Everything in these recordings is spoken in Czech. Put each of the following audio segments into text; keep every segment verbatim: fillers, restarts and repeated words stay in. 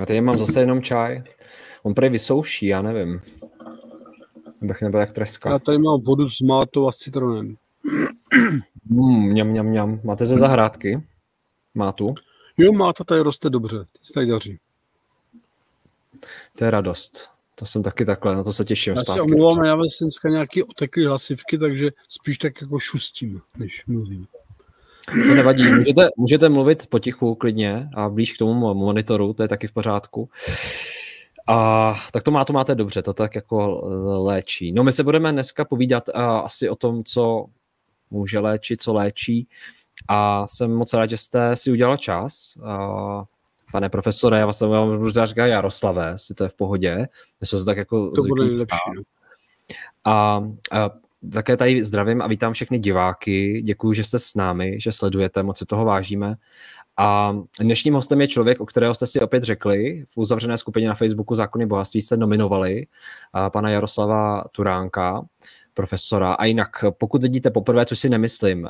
A tady mám zase jenom čaj. On prý vysouší, já nevím. Abych nebyl jak treska. Já tady mám vodu s mátou a s citronem. Mm, mňam, mňam, mňam. Máte ze zahrádky? Mátu? Jo, máta tady roste dobře. Teď se tady daří. To je radost. To jsem taky takhle, na to se těším. Já se omlouvám, já vás dneska nějaký oteklý hlasivky, takže spíš tak jako šustím, než mluvím. To nevadí, můžete, můžete mluvit potichu, klidně a blíž k tomu monitoru, to je taky v pořádku. A tak to má, to máte dobře, to tak jako léčí. No my se budeme dneska povídat uh, asi o tom, co může léčit, co léčí. A jsem moc rád, že jste si udělal čas. Uh, Pane profesore, já vás tam budu říkat Jaroslave, jestli to je v pohodě. My jsme se tak jako to bude lepší. A, a také tady zdravím a vítám všechny diváky. Děkuji, že jste s námi, že sledujete, moc si toho vážíme. A dnešním hostem je člověk, o kterého jste si opět řekli. V uzavřené skupině na Facebooku Zákony bohatství jste nominovali pana Jaroslava Turánka, profesora. A jinak, pokud vidíte poprvé, což si nemyslím,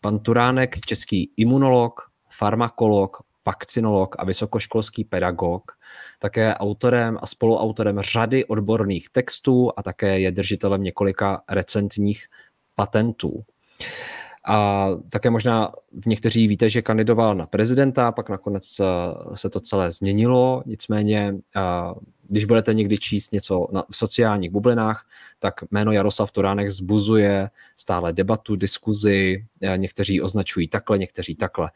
pan Turánek, český imunolog, farmakolog, vakcinolog a vysokoškolský pedagog, také autorem a spoluautorem řady odborných textů a také je držitelem několika recentních patentů. A také možná někteří víte, že kandidoval na prezidenta, pak nakonec se to celé změnilo, nicméně když budete někdy číst něco na, v sociálních bublinách, tak jméno Jaroslav Turánek zbuzuje stále debatu, diskuzi, někteří označují takhle, někteří takhle.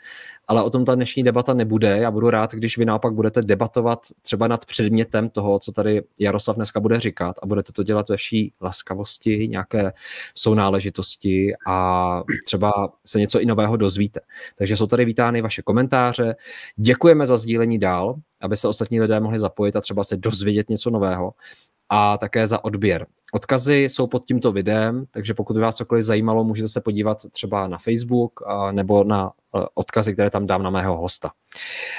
Ale o tom ta dnešní debata nebude, já budu rád, když vy naopak budete debatovat třeba nad předmětem toho, co tady Jaroslav dneska bude říkat a budete to dělat ve vší laskavosti, nějaké sounáležitosti a třeba se něco i nového dozvíte. Takže jsou tady vítány vaše komentáře, děkujeme za sdílení dál, aby se ostatní lidé mohli zapojit a třeba se dozvědět něco nového a také za odběr. Odkazy jsou pod tímto videem, takže pokud by vás cokoliv zajímalo, můžete se podívat třeba na Facebook nebo na odkazy, které tam dám na mého hosta.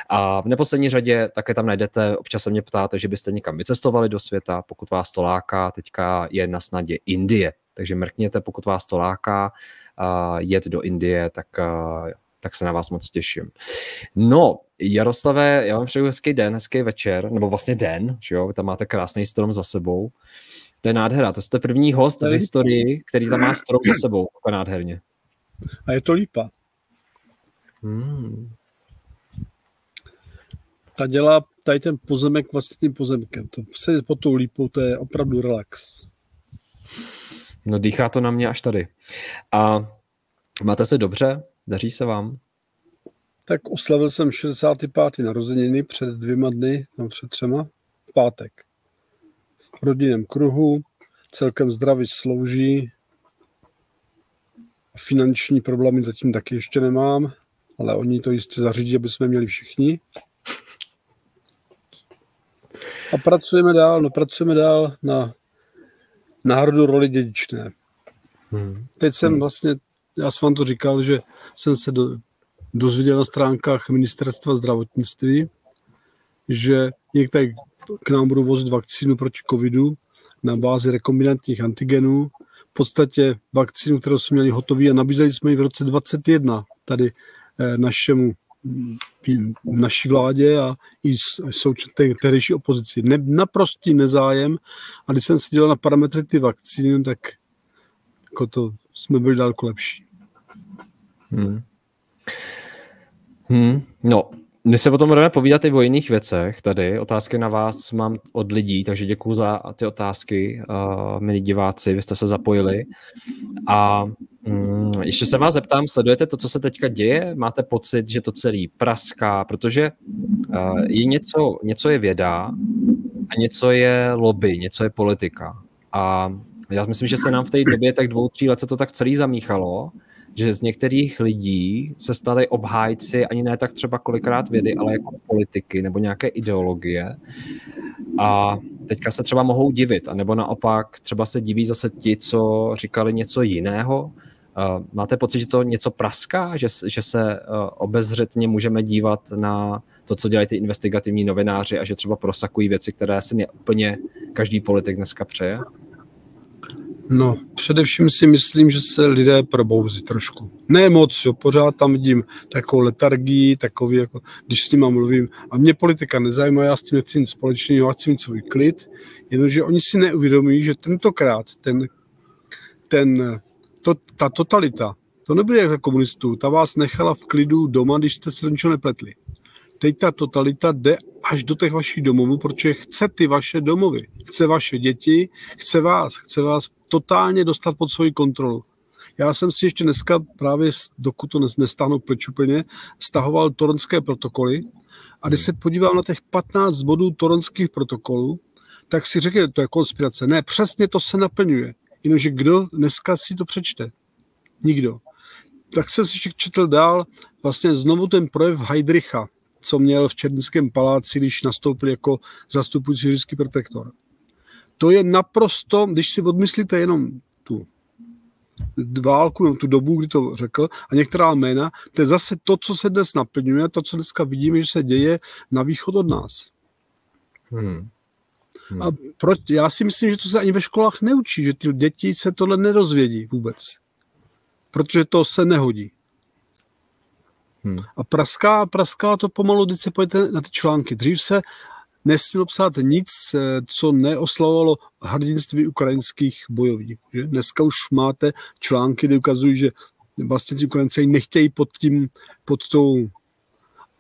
A v neposlední řadě také tam najdete, občas se mě ptáte, že byste někam vycestovali do světa, pokud vás to láká, teďka je na snadě Indie, takže mrkněte, pokud vás to láká jet do Indie, tak tak se na vás moc těším. No, Jaroslave, já vám přeju hezký den, hezký večer, nebo vlastně den, že jo, vy tam máte krásný strom za sebou. To je nádhera, to jste první host v historii, který tam má strom za sebou, jako nádherně. A je to lípa. Hmm. Ta dělá tady ten pozemek vlastním pozemkem. To se pod tou lípou, to je opravdu relax. No, dýchá to na mě až tady. A máte se dobře? Daří se vám? Tak oslavil jsem šedesátý pátý narozeniny před dvěma dny, no před třema, v pátek. V rodinném kruhu, celkem zdraví slouží. Finanční problémy zatím taky ještě nemám, ale oni to jistě zařídí, aby jsme měli všichni. A pracujeme dál, no pracujeme dál na národu roli dědičné. Hmm. Teď jsem hmm. vlastně Já jsem vám to říkal, že jsem se do, dozvěděl na stránkách Ministerstva zdravotnictví, že někde k nám budou vozit vakcínu proti covidu na bázi rekombinantních antigenů. V podstatě vakcínu, kterou jsme měli hotový a nabízeli jsme ji v roce dvacet jedna tady našemu, naší vládě a i současné tehdejší opozici. Ne, naprostý nezájem a když jsem se dělal na parametry ty vakcíny, tak jako to jsme byli daleko lepší. Hmm. Hmm. No, my se potom budeme povídat i o jiných věcech tady. Otázky na vás mám od lidí, takže děkuju za ty otázky, uh, milí diváci, vy jste se zapojili. A um, ještě se vás zeptám, sledujete to, co se teďka děje? Máte pocit, že to celý praská? Protože uh, je něco, něco je věda a něco je lobby, něco je politika. A já myslím, že se nám v té době tak dvou, tří let se to tak celý zamíchalo, že z některých lidí se stali obhájci ani ne tak třeba kolikrát vědy, ale jako politiky nebo nějaké ideologie. A teďka se třeba mohou divit, anebo naopak třeba se diví zase ti, co říkali něco jiného. Máte pocit, že to něco praská? Že, že se obezřetně můžeme dívat na to, co dělají ty investigativní novináři a že třeba prosakují věci, které si úplně každý politik dneska přeje? No, především si myslím, že se lidé probouzí trošku. Ne moc, jo, pořád tam vidím takovou letargii, takový, jako, když s nima mluvím. A mě politika nezajímá, já s tím nechci nic společného, já chci mít svůj klid, jenomže oni si neuvědomí, že tentokrát ten, ten, to, ta totalita, to nebude jak za komunistů, ta vás nechala v klidu doma, když jste se do ničeho nepletli. Teď ta totalita jde až do těch vašich domovů, protože chce ty vaše domovy, chce vaše děti, chce vás, chce vás totálně dostat pod svoji kontrolu. Já jsem si ještě dneska právě, dokud to nestáhnu pryč úplně, stahoval toronské protokoly a když se podívám na těch patnáct bodů toronských protokolů, tak si řekněte, to je konspirace. Ne, přesně to se naplňuje, jenomže kdo dneska si to přečte? Nikdo. Tak jsem si ještě četl dál vlastně znovu ten projev Heydricha, co měl v Černínském paláci, když nastoupil jako zastupující říšský protektor. To je naprosto, když si odmyslíte jenom tu válku, no, tu dobu, kdy to řekl, a některá jména, to je zase to, co se dnes naplňuje, to, co dneska vidíme, že se děje na východ od nás. Hmm. Hmm. A proč, já si myslím, že to se ani ve školách neučí, že ty děti se tohle nedozvědí vůbec. Protože to se nehodí. Hmm. A praská, praská to pomalu, když se pojďte na ty články. Dřív se nesmělo psát nic, co neoslavovalo hrdinství ukrajinských bojovníků. Že? Dneska už máte články, kde ukazují, že vlastně ti Ukrajinci nechtějí pod tím, pod tou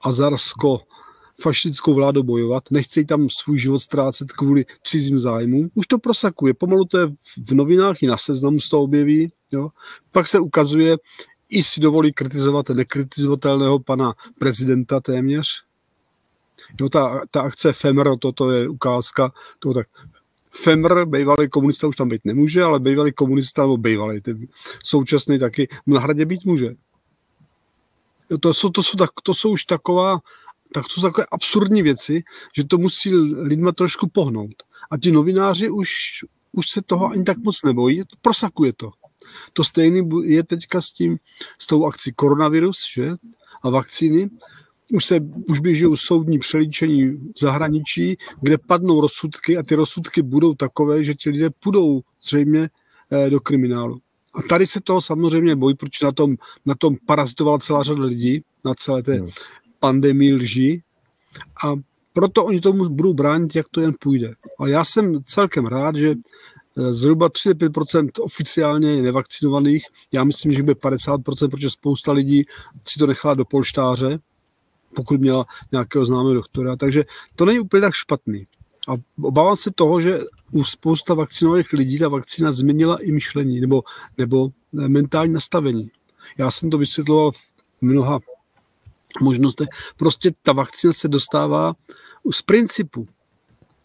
azarsko-fašistickou vládou bojovat, nechtějí tam svůj život ztrácet kvůli cizím zájmům. Už to prosakuje, pomalu to je v novinách, i na Seznamu se to objeví. Jo? Pak se ukazuje, i si dovolí kritizovat nekritizovatelného pana prezidenta téměř. No, ta, ta akce F E M R, no, toto je ukázka. To, tak. F E M R, bývalý komunista, už tam být nemůže, ale bývalý komunista, nebo bývalý, ty současný taky, na Hradě být může. No, to, jsou, to, jsou tak, to jsou už taková, tak to jsou takové absurdní věci, že to musí lidma trošku pohnout. A ti novináři už, už se toho ani tak moc nebojí, prosakuje to. To stejné je teďka s tím, s tou akcí koronavirus, že? A vakcíny. Už, se, už běží soudní přelíčení v zahraničí, kde padnou rozsudky a ty rozsudky budou takové, že ti lidé půjdou zřejmě do kriminálu. A tady se toho samozřejmě bojí, protože na tom, na tom parazitovala celá řada lidí, na celé té pandemii lží. A proto oni tomu budou bránit, jak to jen půjde. Ale já jsem celkem rád, že zhruba třicet pět procent oficiálně nevakcinovaných, já myslím, že bude padesát procent, protože spousta lidí si to nechala do polštáře, pokud měla nějakého známého doktora. Takže to není úplně tak špatný. A obávám se toho, že u spousta vakcinovaných lidí ta vakcína změnila i myšlení nebo, nebo mentální nastavení. Já jsem to vysvětloval v mnoha možnostech. Prostě ta vakcína se dostává z principu.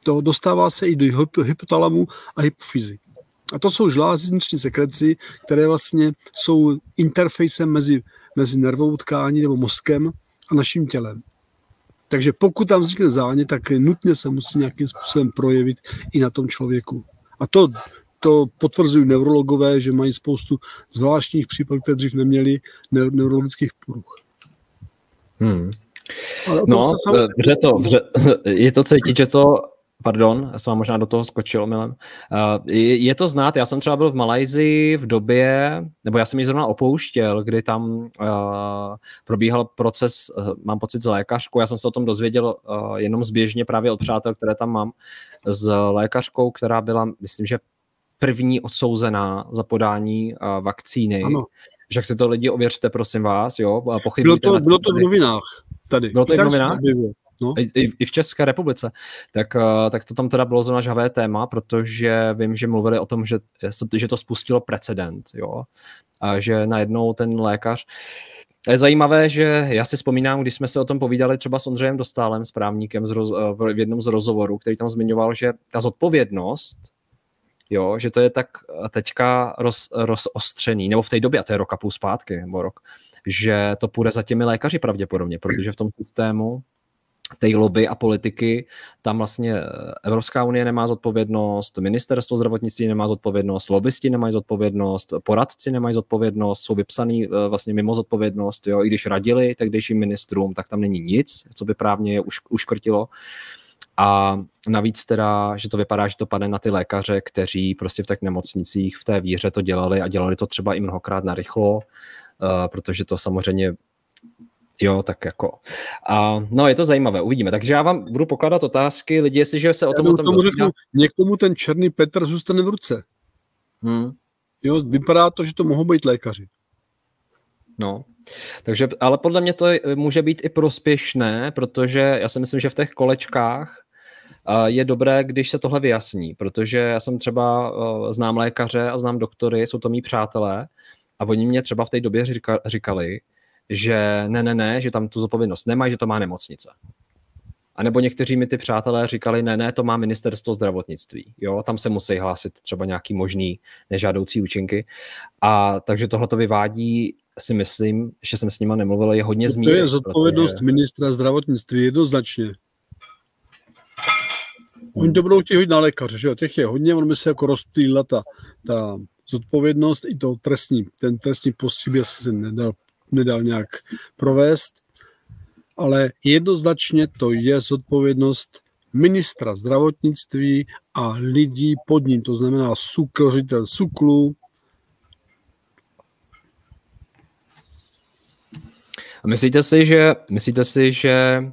To dostává se i do hypotalamu a hypofyzy. A to jsou žlázy vnitřní sekreci, které vlastně jsou interfejsem mezi, mezi nervovou tkání nebo mozkem a naším tělem. Takže pokud tam vznikne zánět, tak nutně se musí nějakým způsobem projevit i na tom člověku. A to, to potvrzují neurologové, že mají spoustu zvláštních případů, které dřív neměli, neurologických poruch. Hmm. No, vře to, vře, je to cítit, že to Pardon, já jsem vám možná do toho skočil, milem. Je, je to znát, já jsem třeba byl v Malajsii v době, nebo já jsem ji zrovna opouštěl, kdy tam uh, probíhal proces, uh, mám pocit, s lékařkou, já jsem se o tom dozvěděl uh, jenom zběžně právě od přátel, které tam mám, s lékařkou, která byla, myslím, že první odsouzená za podání uh, vakcíny. Ano. Však si to lidi ověřte, prosím vás, jo, pochybujte. Bylo to, bylo to v novinách tady. Bylo to i v novinách? No. I, I v České republice, tak, tak to tam teda bylo zrovna žhavé téma, protože vím, že mluvili o tom, že, že to spustilo precedent, jo? A že najednou ten lékař... Je zajímavé, že já si vzpomínám, když jsme se o tom povídali třeba s Ondřejem Dostálem, s právníkem z roz, v jednom z rozhovorů, který tam zmiňoval, že ta zodpovědnost, jo, že to je tak teďka roz, rozostřený, nebo v té době, a to je rok a půl zpátky, nebo rok, že to půjde za těmi lékaři pravděpodobně, protože v tom systému té lobby a politiky, tam vlastně Evropská unie nemá zodpovědnost, ministerstvo zdravotnictví nemá zodpovědnost, lobbysti nemají zodpovědnost, poradci nemají zodpovědnost, jsou vypsaný vlastně mimo zodpovědnost, jo, i když radili tehdejším ministrům, tak tam není nic, co by právně je uškrtilo. A navíc teda, že to vypadá, že to padne na ty lékaře, kteří prostě v těch nemocnicích v té víře to dělali a dělali to třeba i mnohokrát narychlo, uh, protože to samozřejmě, jo, tak jako. A, no, je to zajímavé, uvidíme. Takže já vám budu pokládat otázky, lidi, jestliže se o tom... Já tomu, o tom řeknu, někomu ten černý Petr zůstane v ruce. Hmm. Jo, vypadá to, že to mohou být lékaři. No, takže, ale podle mě to může být i prospěšné, protože já si myslím, že v těch kolečkách je dobré, když se tohle vyjasní, protože já jsem třeba znám lékaře a znám doktory, jsou to mý přátelé a oni mě třeba v té době říkali, že ne, ne, ne, že tam tu zodpovědnost nemají, že to má nemocnice. A nebo někteří mi ty přátelé říkali, ne, ne, to má ministerstvo zdravotnictví. Jo, tam se musí hlásit třeba nějaký možný nežádoucí účinky. A takže tohle to vyvádí, si myslím, že jsem s nima nemluvil, je hodně zmíněno. To je zodpovědnost protože... ministra zdravotnictví jednoznačně. Oni to budou chtějí hodit na lékaře, že jo, těch je hodně, on by se jako rozptýlila ta, ta zodpovědnost i to trestní, ten trestní postih by asi se nedal, nedal nějak provést, ale jednoznačně to je zodpovědnost ministra zdravotnictví a lidí pod ním, to znamená SÚKL, ředitel SÚKLu. A myslíte si, že, myslíte si, že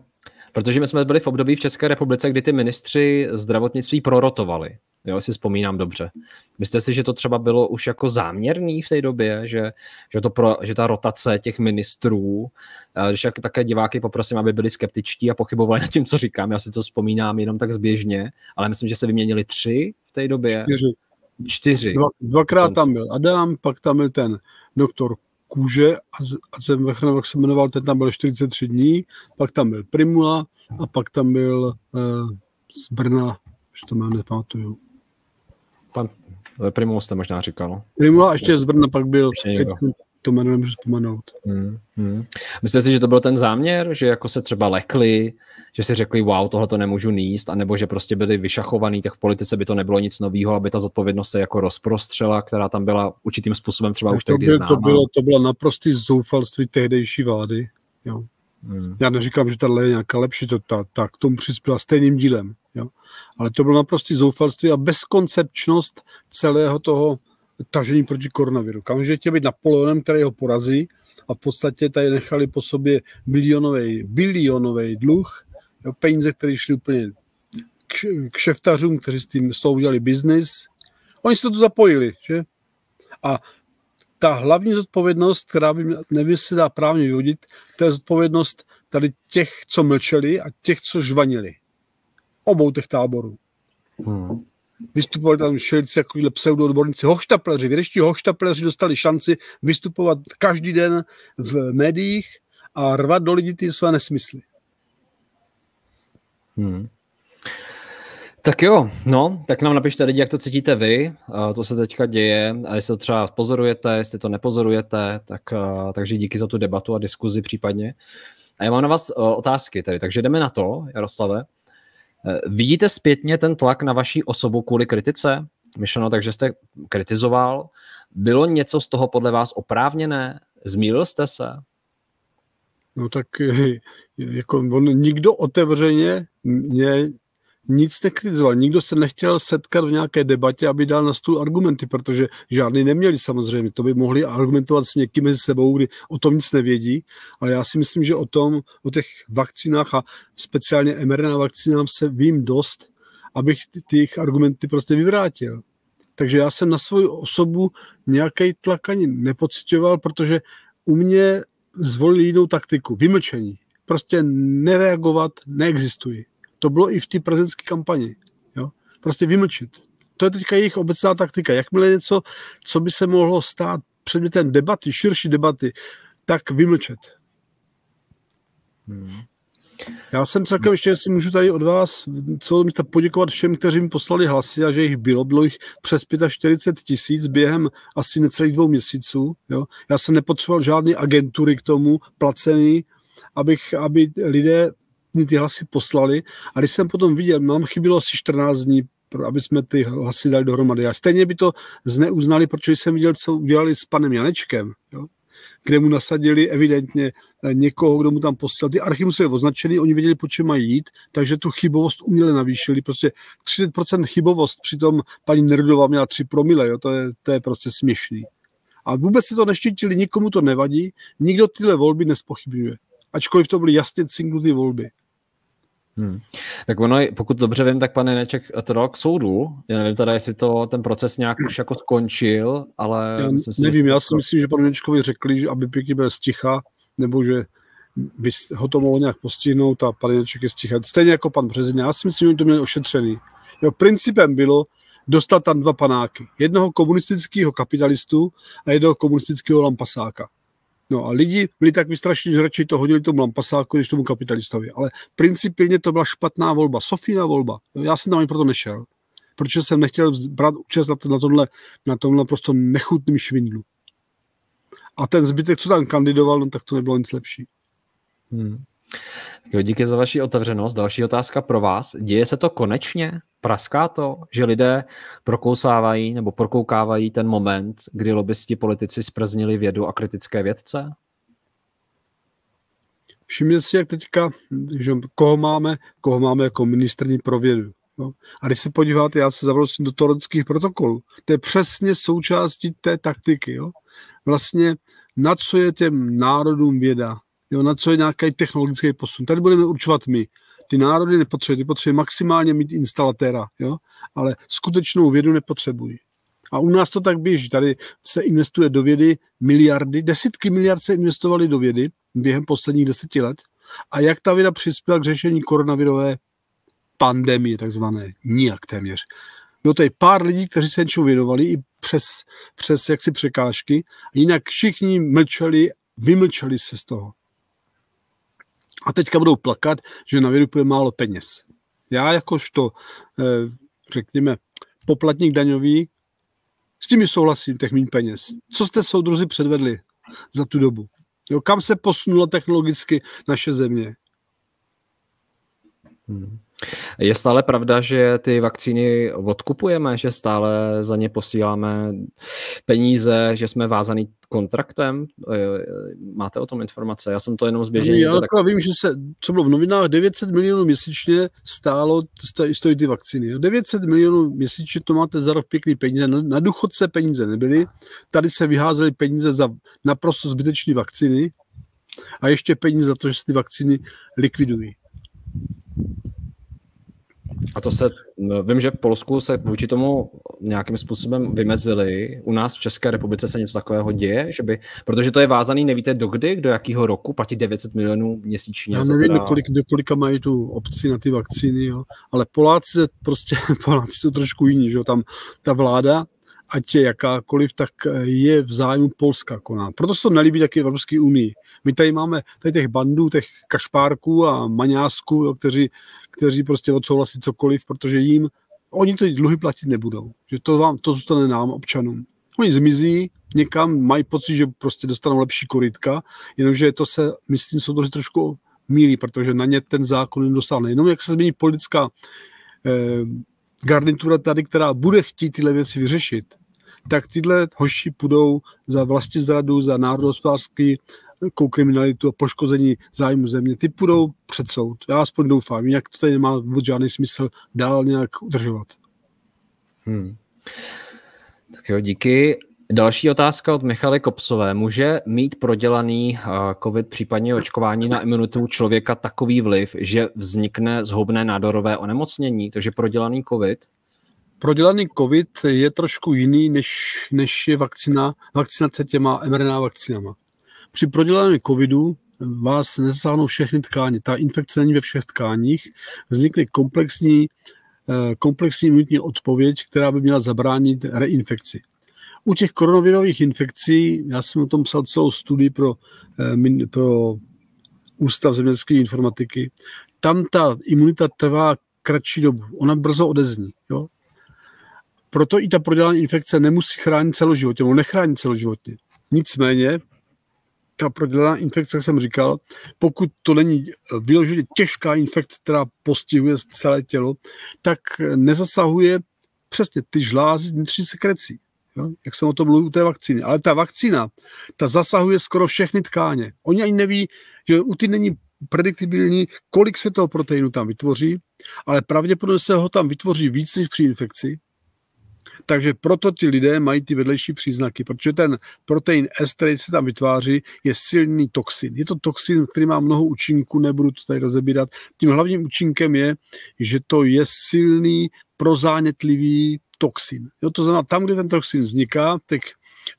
protože my jsme byli v období v České republice, kdy ty ministři zdravotnictví prorotovali, jo, si vzpomínám dobře. Myslíte si, že to třeba bylo už jako záměrný v té době, že, že, to pro, že ta rotace těch ministrů, když také diváky poprosím, aby byli skeptičtí a pochybovali nad tím, co říkám, já si to vzpomínám jenom tak zběžně, ale myslím, že se vyměnili tři v té době. Čtyři. Čtyři. Dva, dvakrát tam byl Adam, pak tam byl ten doktor Kůže a, a jsem Vechrna, jak se jmenoval, ten tam byl čtyřicet tři dní, pak tam byl Primula a pak tam byl eh, z Brna, už to mám nepamatuju. Pan Primula jste možná říkal. Primula ještě z Brna, pak byl, teď si to jméno nemůžu vzpomenout. Hmm, hmm. Myslíte si, že to byl ten záměr, že jako se třeba lekli, že si řekli, wow, tohle to nemůžu níst, anebo že prostě byli vyšachovaný, tak v politice by to nebylo nic nového, aby ta zodpovědnost se jako rozprostřela, která tam byla určitým způsobem třeba už tehdy známa. To bylo, to bylo naprostý zoufalství tehdejší vlády. Jo. Hmm. Já neříkám, že tahle je nějaká lepší, to ta, ta k tomu přispěla stejným dílem. Jo. Ale to bylo naprostý zoufalství a bezkoncepčnost celého toho tažení proti koronaviru. Kamže chtěl být Napoleonem, který ho porazí a v podstatě tady nechali po sobě bilionovej, bilionovej dluh, jo, peníze, které šly úplně k šeftařům, kteří s tím, s toho udělali biznis. Oni se to zapojili, že? A ta hlavní zodpovědnost, která by nevím, se dá právně vyhodit, to je zodpovědnost tady těch, co mlčeli a těch, co žvanili. Obou těch táborů. Hmm. Vystupovali tam šelici, jakohle pseudoodborníci, hochštapleři, vědeští hochštapleři dostali šanci vystupovat každý den v médiích a rvat do lidí ty své nesmysly. Hmm. Tak jo, no, tak nám napište lidi, jak to cítíte vy, co se teďka děje a jestli to třeba pozorujete, jestli to nepozorujete, tak, takže díky za tu debatu a diskuzi případně. A já mám na vás otázky tady, takže jdeme na to, Jaroslave. Vidíte zpětně ten tlak na vaši osobu kvůli kritice? Myšleno, takže jste kritizoval. Bylo něco z toho podle vás oprávněné? Zmýlil jste se? No tak jako on, nikdo otevřeně mě nic nekritizoval. Nikdo se nechtěl setkat v nějaké debatě, aby dal na stůl argumenty, protože žádný neměli samozřejmě. To by mohli argumentovat s někým mezi sebou, kdy o tom nic nevědí. Ale já si myslím, že o tom, o těch vakcínách a speciálně em er en á vakcínám se vím dost, abych těch argumenty prostě vyvrátil. Takže já jsem na svou osobu nějaký tlak ani nepocitoval, protože u mě zvolili jinou taktiku. Vymlčení. Prostě nereagovat neexistuje. To bylo i v té prezidentské kampani. Jo? Prostě vymlčit. To je teďka jejich obecná taktika. Jakmile něco, co by se mohlo stát předmětem debaty, širší debaty, tak vymlčet. Hmm. Já jsem celkem ještě, jestli můžu tady od vás celou poděkovat všem, kteří mi poslali hlasy a že jich bylo. Bylo jich přes čtyřicet pět tisíc během asi necelých dvou měsíců. Jo? Já jsem nepotřeboval žádné agentury k tomu, placený, abych, aby lidé ty hlasy poslali a když jsem potom viděl, nám chybilo asi čtrnáct dní, aby jsme ty hlasy dali dohromady. A stejně by to zneuznali, protože jsem viděl, co udělali s panem Janečkem, jo? kde mu nasadili evidentně někoho, kdo mu tam poslal. Ty archy museli označený, oni věděli, po čem mají jít, takže tu chybovost uměle navýšili. Prostě třicet procent chybovost, přitom paní Nerudová měla tři promile, jo? To, je, to je prostě směšný. A vůbec si to neštítili, nikomu to nevadí, nikdo tyhle volby nespochybňuje. Ačkoliv to byly jasně cinknuté volby. Hmm. Tak ono, pokud dobře vím, tak pan Janeček to dal k soudu. Já nevím teda, jestli to ten proces nějak už jako skončil, ale... Já myslím, nevím, já si to... myslím, že panu Janečkovi řekli, že aby pěkně byl sticha, nebo že by ho to mohlo nějak postihnout a pan Janeček je sticha. Stejně jako pan Březina, já si myslím, že to měli ošetřený. Jo, principem bylo dostat tam dva panáky. Jednoho komunistického kapitalistu a jednoho komunistického lampasáka. No a lidi byli tak vystrašení, že radši to hodili tomu lampasáku, než tomu kapitalistovi. Ale principálně to byla špatná volba, Sofína volba. Já jsem tam ani proto nešel, protože jsem nechtěl brát účast na, na, tomhle, na tomhle prostě nechutným švindlu. A ten zbytek, co tam kandidoval, no, tak to nebylo nic lepší. Hmm. Tak jo, díky za vaši otevřenost. Další otázka pro vás. Děje se to konečně? Praská to, že lidé prokousávají nebo prokoukávají ten moment, kdy lobbysti politici zprznili vědu a kritické vědce? Všimněte si, jak teďka, že koho máme, koho máme jako ministryni pro vědu. No. A když se podíváte, já se zavrousím do toronských protokolů. To je přesně součástí té taktiky. Jo? Vlastně na co je těm národům věda? Jo, na co je nějaký technologický posun. Tady budeme určovat my. Ty národy nepotřebují, ty potřebují maximálně mít instalatéra, jo? Ale skutečnou vědu nepotřebují. A u nás to tak běží. Tady se investuje do vědy miliardy, desítky miliard se investovaly do vědy během posledních deseti let. A jak ta věda přispěla k řešení koronavirové pandemie, takzvané? Nijak téměř. Bylo tady pár lidí, kteří se něčemu věnovali i přes, přes jaksi překážky. Jinak všichni mlčeli, vymlčeli se z toho. A teďka budou plakat, že na vědu půjde málo peněz. Já jakožto, řekněme, poplatník daňový, s tím souhlasím, těch míň peněz. Co jste soudruzi předvedli za tu dobu? Jo, kam se posunula technologicky naše země? Hmm. Je stále pravda, že ty vakcíny odkupujeme, že stále za ně posíláme peníze, že jsme vázaný kontraktem? Máte o tom informace? Já jsem to jenom zběžně... Já tak... vím, že se, co bylo v novinách, devět set milionů měsíčně stálo, stojí ty vakcíny. devět set milionů měsíčně, to máte za rok pěkný peníze. Na důchodce peníze nebyly. Tady se vyházely peníze za naprosto zbytečné vakcíny a ještě peníze za to, že se ty vakcíny likvidují. A to se, vím, že v Polsku se vůči tomu nějakým způsobem vymezili. U nás v České republice se něco takového děje, že by, protože to je vázaný, nevíte dokdy, do jakého roku, platí devět set milionů měsíčně. Já nevím, teda... kolik, kolika mají tu obci na ty vakcíny, jo. Ale Poláci prostě, Poláci jsou trošku jiní, že jo. Tam ta vláda, ať je jakákoliv, tak je v zájmu Polska koná. Proto se to nelíbí taky Evropské unii. My tady máme tady těch bandů, těch kašpárků a maňásků, jo, kteří, kteří prostě odsouhlasí cokoliv, protože jim, oni ty dluhy platit nebudou. Že to, vám, to zůstane nám, občanům. Oni zmizí někam, mají pocit, že prostě dostanou lepší korytka, jenomže to se, myslím, jsou to trošku mílí, protože na ně ten zákon nedosáhne. Jenom jak se změní politická eh, garnitura tady, která bude chtít tyhle věci vyřešit, tak tyhle hoši půjdou za vlastizradu, za národohospodářskou kriminalitu a poškození zájmu země. Ty půjdou před soud. Já aspoň doufám, jinak to tady nemá vůbec žádný smysl dál nějak udržovat. Hmm. Tak jo, díky. Další otázka od Michaly Kopsové. Může mít prodělaný covid, případně očkování na imunitu člověka takový vliv, že vznikne zhoubné nádorové onemocnění? Takže prodělaný covid? Prodělaný covid je trošku jiný, než, než je vakcina, vakcinace těma em er en á vakcinama. Při prodělaném covidu vás nezasáhnou všechny tkáně. Ta infekce není ve všech tkáních. Vznikne komplexní, komplexní imunitní odpověď, která by měla zabránit reinfekci. U těch koronavirových infekcí, já jsem o tom psal celou studii pro, pro Ústav zemědělské informatiky, tam ta imunita trvá kratší dobu. Ona brzo odezní. Jo? Proto i ta prodělaná infekce nemusí chránit celoživotně, nebo nechránit celoživotně. Nicméně, ta prodělaná infekce, jak jsem říkal, pokud to není vyloženě těžká infekce, která postihuje celé tělo, tak nezasahuje přesně ty žlázy vnitřní sekrecí. Jo? Jak jsem o to mluvil u té vakcíny. Ale ta vakcína, ta zasahuje skoro všechny tkáně. Oni ani neví, že u ty není prediktibilní, kolik se toho proteinu tam vytvoří, ale pravděpodobně se ho tam vytvoří víc než při infekci. Takže proto ti lidé mají ty vedlejší příznaky, protože ten protein S, který se tam vytváří, je silný toxin. Je to toxin, který má mnoho účinků, nebudu to tady rozebírat. Tím hlavním účinkem je, že to je silný, prozánětlivý toxin. Jo, to znamená, tam, kde ten toxin vzniká, tak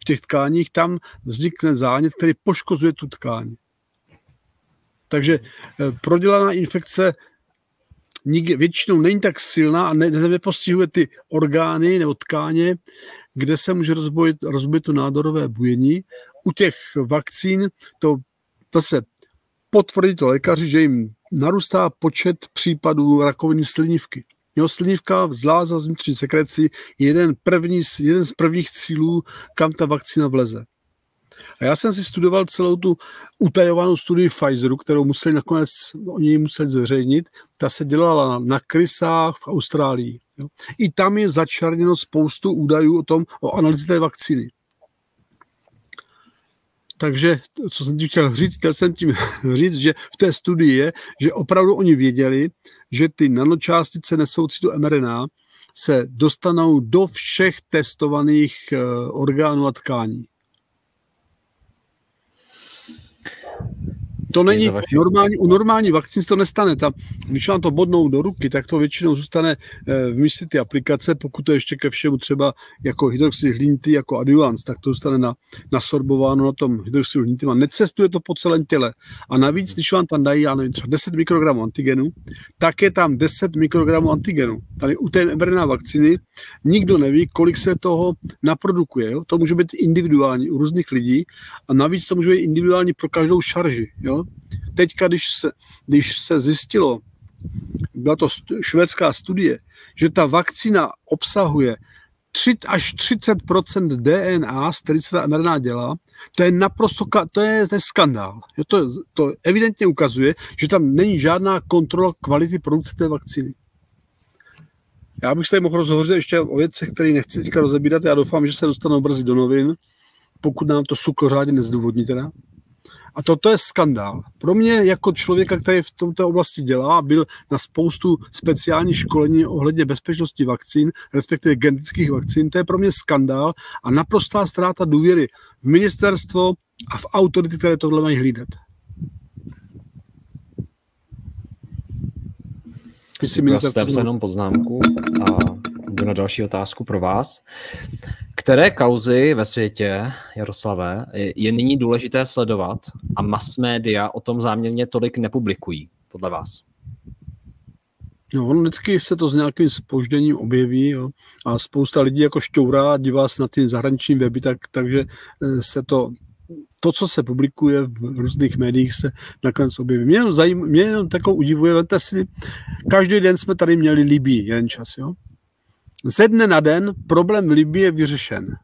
v těch tkáních, tam vznikne zánět, který poškozuje tu tkáň. Takže prodělaná infekce nikdy, většinou není tak silná a ne, nepostihuje ty orgány nebo tkáně, kde se může rozbojit, rozbojit to nádorové bujení. U těch vakcín to zase potvrdí to lékaři, že jim narůstá počet případů rakoviny slinivky. Jo, slinivka vzláza z vnitřní sekreci je jeden, první, jeden z prvních cílů, kam ta vakcína vleze. A já jsem si studoval celou tu utajovanou studii Pfizeru, kterou museli nakonec, oni ji museli zveřejnit. Ta se dělala na krysách v Austrálii. Jo. I tam je začerněno spoustu údajů o tom, o analýze té vakcíny. Takže, co jsem tím chtěl říct, chtěl jsem tím říct, že v té studii je, že opravdu oni věděli, že ty nanočástice nesoucí do em er en á se dostanou do všech testovaných orgánů a tkání. To není normální, u normální vakcín se to nestane. Ta, když vám to bodnou do ruky, tak to většinou zůstane v mysli ty aplikace, pokud to ještě ke všemu třeba jako hydroxyhlinitý, jako adjuvans, tak to zůstane na, nasorbováno na tom hydroxyhlinitým a necestuje to po celém těle. A navíc, když vám tam dají, já nevím, třeba deset mikrogramů antigenu, tak je tam deset mikrogramů antigenu. Tady u té em er en á vakcíny nikdo neví, kolik se toho naprodukuje. Jo? To může být individuální u různých lidí a navíc to může být individuální pro každou šarži. Jo? Teďka, když se, když se zjistilo, byla to švédská studie, že ta vakcína obsahuje třicet až třicet procent D N A, z který se ta em er en á dělá, to je naprosto, to je, to je skandál. Jo, to, to evidentně ukazuje, že tam není žádná kontrola kvality produkce té vakcíny. Já bych se tady mohl rozhovořit ještě o věcech, které nechci teďka rozebírat. Já doufám, že se dostanou brzy do novin, pokud nám to SÚKL řádně nezdůvodní teda. A toto je skandál. Pro mě jako člověka, který v tomto oblasti dělá, byl na spoustu speciálních školení ohledně bezpečnosti vakcín, respektive genetických vakcín, to je pro mě skandál a naprostá ztráta důvěry v ministerstvo a v autority, které tohle mají hlídat. Zastavte se jenom poznámku a jdu na další otázku pro vás. Které kauzy ve světě, Jaroslave, je nyní důležité sledovat a mass média o tom záměrně tolik nepublikují, podle vás? No, on vždycky se to s nějakým zpožděním objeví, jo? A spousta lidí jako šťourá dívá se na ty zahraniční weby, tak, takže se to, to, co se publikuje v různých médiích, se nakonec objeví. Mě jenom, zajím, mě jenom takovou udivuje, vemte si, každý den jsme tady měli Libii jeden čas, jo? Ze dne na den problém Libie je vyřešen.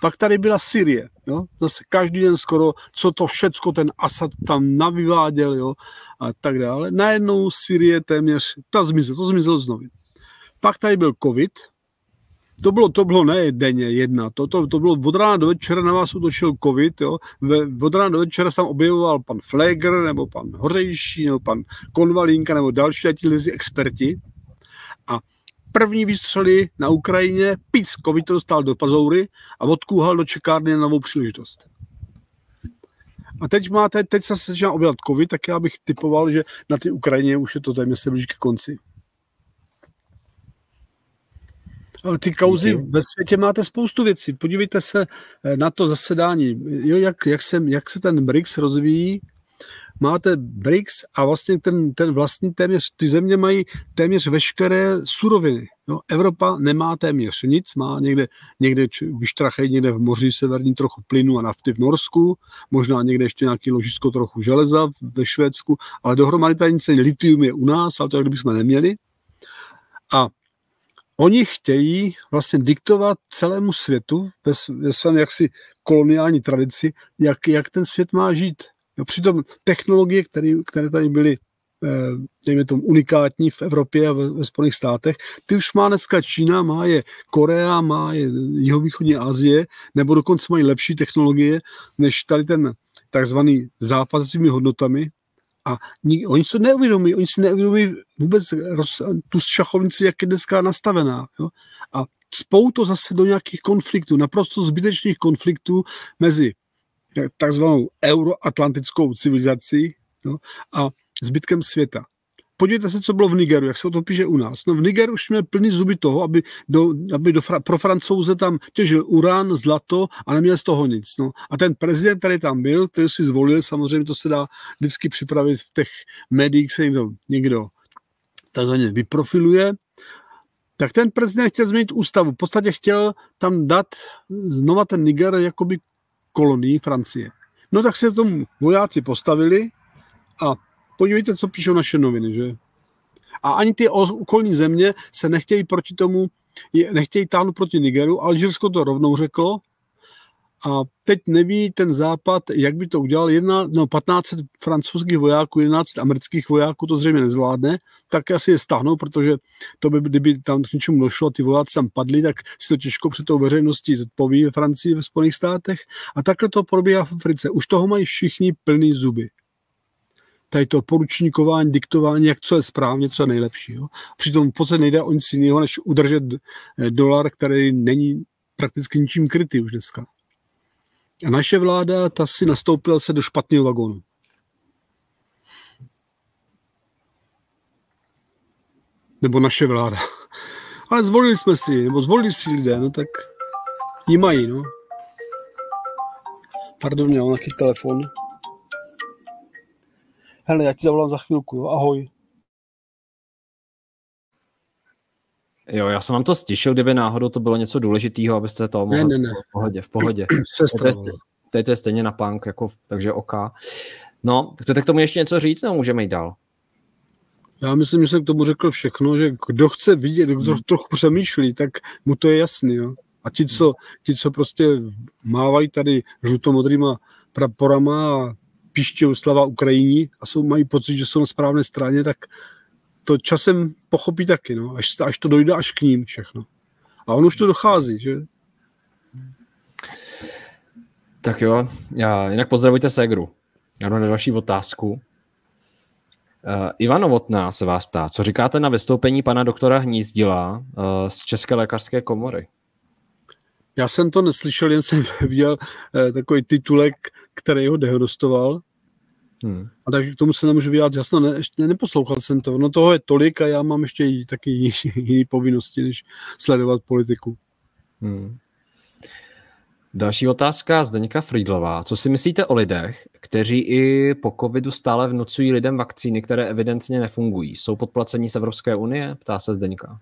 Pak tady byla Syrie. Jo? Zase každý den skoro, co to všecko ten Asad tam navyváděl, jo? A tak dále. Najednou Syrie téměř, ta zmizela, to zmizelo znovu. Pak tady byl covid. To bylo, to bylo ne denně jedna. To, to, to bylo od rána do večera na vás utočil covid. Jo? Od rána do večera se tam objevoval pan Flegr, nebo pan Hořejší, nebo pan Konvalinka, nebo další a ti lidi experti. A první výstřely na Ukrajině, píc, covid to dostal do pazoury a odkůhal do čekárny na novou příležitost. A teď máte, teď se začíná objevat covid, tak já bych typoval, že na té Ukrajině už je to téměř se blíží k konci. Ale ty kauzy ve světě máte spoustu věcí. Podívejte se na to zasedání, jo, jak, jak, se, jak se ten briks rozvíjí. Máte briks a vlastně ten, ten vlastní téměř, ty země mají téměř veškeré suroviny. Jo? Evropa nemá téměř nic, má někde, někde vyštrachají někde v moři severní trochu plynu a nafty v Norsku, možná někde ještě nějaký ložisko trochu železa ve Švédsku, ale dohromady tady nic, litium je u nás, ale to jak kdybychom neměli. A oni chtějí vlastně diktovat celému světu ve, ve svém jaksi koloniální tradici, jak, jak ten svět má žít. Jo, přitom technologie, které, které tady byly dejme tomu, unikátní v Evropě a ve, ve Spojených státech. Ty už má dneska Čína, má je Korea, má je jihovýchodní Asie, nebo dokonce mají lepší technologie, než tady ten takzvaný západ s těmi hodnotami. A nik, oni se neuvědomí, oni si neuvědomí vůbec roz, tu šachovnici, jak je dneska nastavená. Jo? A spou to zase do nějakých konfliktů, naprosto zbytečných konfliktů mezi takzvanou euroatlantickou civilizací, jo, a zbytkem světa. Podívejte se, co bylo v Nigeru, jak se o to píše u nás. No, v Nigeru už měl plný zuby toho, aby, do, aby do, pro Francouze tam těžil urán, zlato a neměl z toho nic. No. A ten prezident, který tam byl, který si zvolil, samozřejmě to se dá vždycky připravit v těch médiích, se jim to někdo takzvaně vyprofiluje. Tak ten prezident chtěl změnit ústavu. V podstatě chtěl tam dát znova ten Niger jakoby kolonii Francie. No tak se tomu vojáci postavili a podívejte, co píšou naše noviny, že? A ani ty okolní země se nechtějí proti tomu, nechtějí táhnout proti Nigeru, Alžírsko to rovnou řeklo a teď neví ten západ, jak by to udělal. Jedna, no, patnáct set francouzských vojáků, jedenáct amerických vojáků to zřejmě nezvládne, tak asi je stáhnou, protože to by, kdyby tam k něčemu došlo, ty vojáci tam padli, tak si to těžko před tou veřejností zodpoví ve Francii, ve Spojených státech. A takhle to probíhá v Africe. Už toho mají všichni plný zuby. Tady to poručníkování, diktování, jak co je správně, co je nejlepší. Jo? Přitom v podstatě nejde o nic jiného, než udržet dolar, který není prakticky ničím krytý už dneska. A naše vláda, ta si nastoupila se do špatného vagónu. Nebo naše vláda. Ale zvolili jsme si, nebo zvolili si lidé, no tak ji mají, no. Pardon, měl nějaký telefon. Hele, já ti zavolám za chvilku, jo, ahoj. Jo, já jsem vám to stišil, kdyby náhodou to bylo něco důležitého, abyste to mohli... Ne, ne, ne. V pohodě, v pohodě. Sestra. Tady to je stejně na pánk, jako, takže OK. No, chcete k tomu ještě něco říct, nebo můžeme jít dál? Já myslím, že jsem k tomu řekl všechno, že kdo chce vidět, kdo trochu přemýšlí, tak mu to je jasný, jo. A ti, co, ti, co prostě mávají tady žlutomodrýma praporama a píštějí slava Ukrajině a jsou, mají pocit, že jsou na správné straně, tak to časem pochopí taky, no, až, až to dojde až k ním všechno. A on už to dochází, že? Tak jo, já, jinak pozdravujte Segru. Já mám na další otázku. Uh, Ivan Novotná se vás ptá, co říkáte na vystoupení pana doktora Hnízdila uh, z České lékařské komory? Já jsem to neslyšel, jen jsem viděl uh, takový titulek, který ho dehodostoval. Hmm. A takže k tomu se nemůžu vyjádřit, jasno, ne, ještě neposlouchal jsem to, no toho je tolik a já mám ještě taky jiné povinnosti, než sledovat politiku. Hmm. Další otázka, Zdeňka Frýdlová. Co si myslíte o lidech, kteří i po covidu stále vnucují lidem vakcíny, které evidentně nefungují? Jsou podplacení z Evropské unie? Ptá se Zdeňka.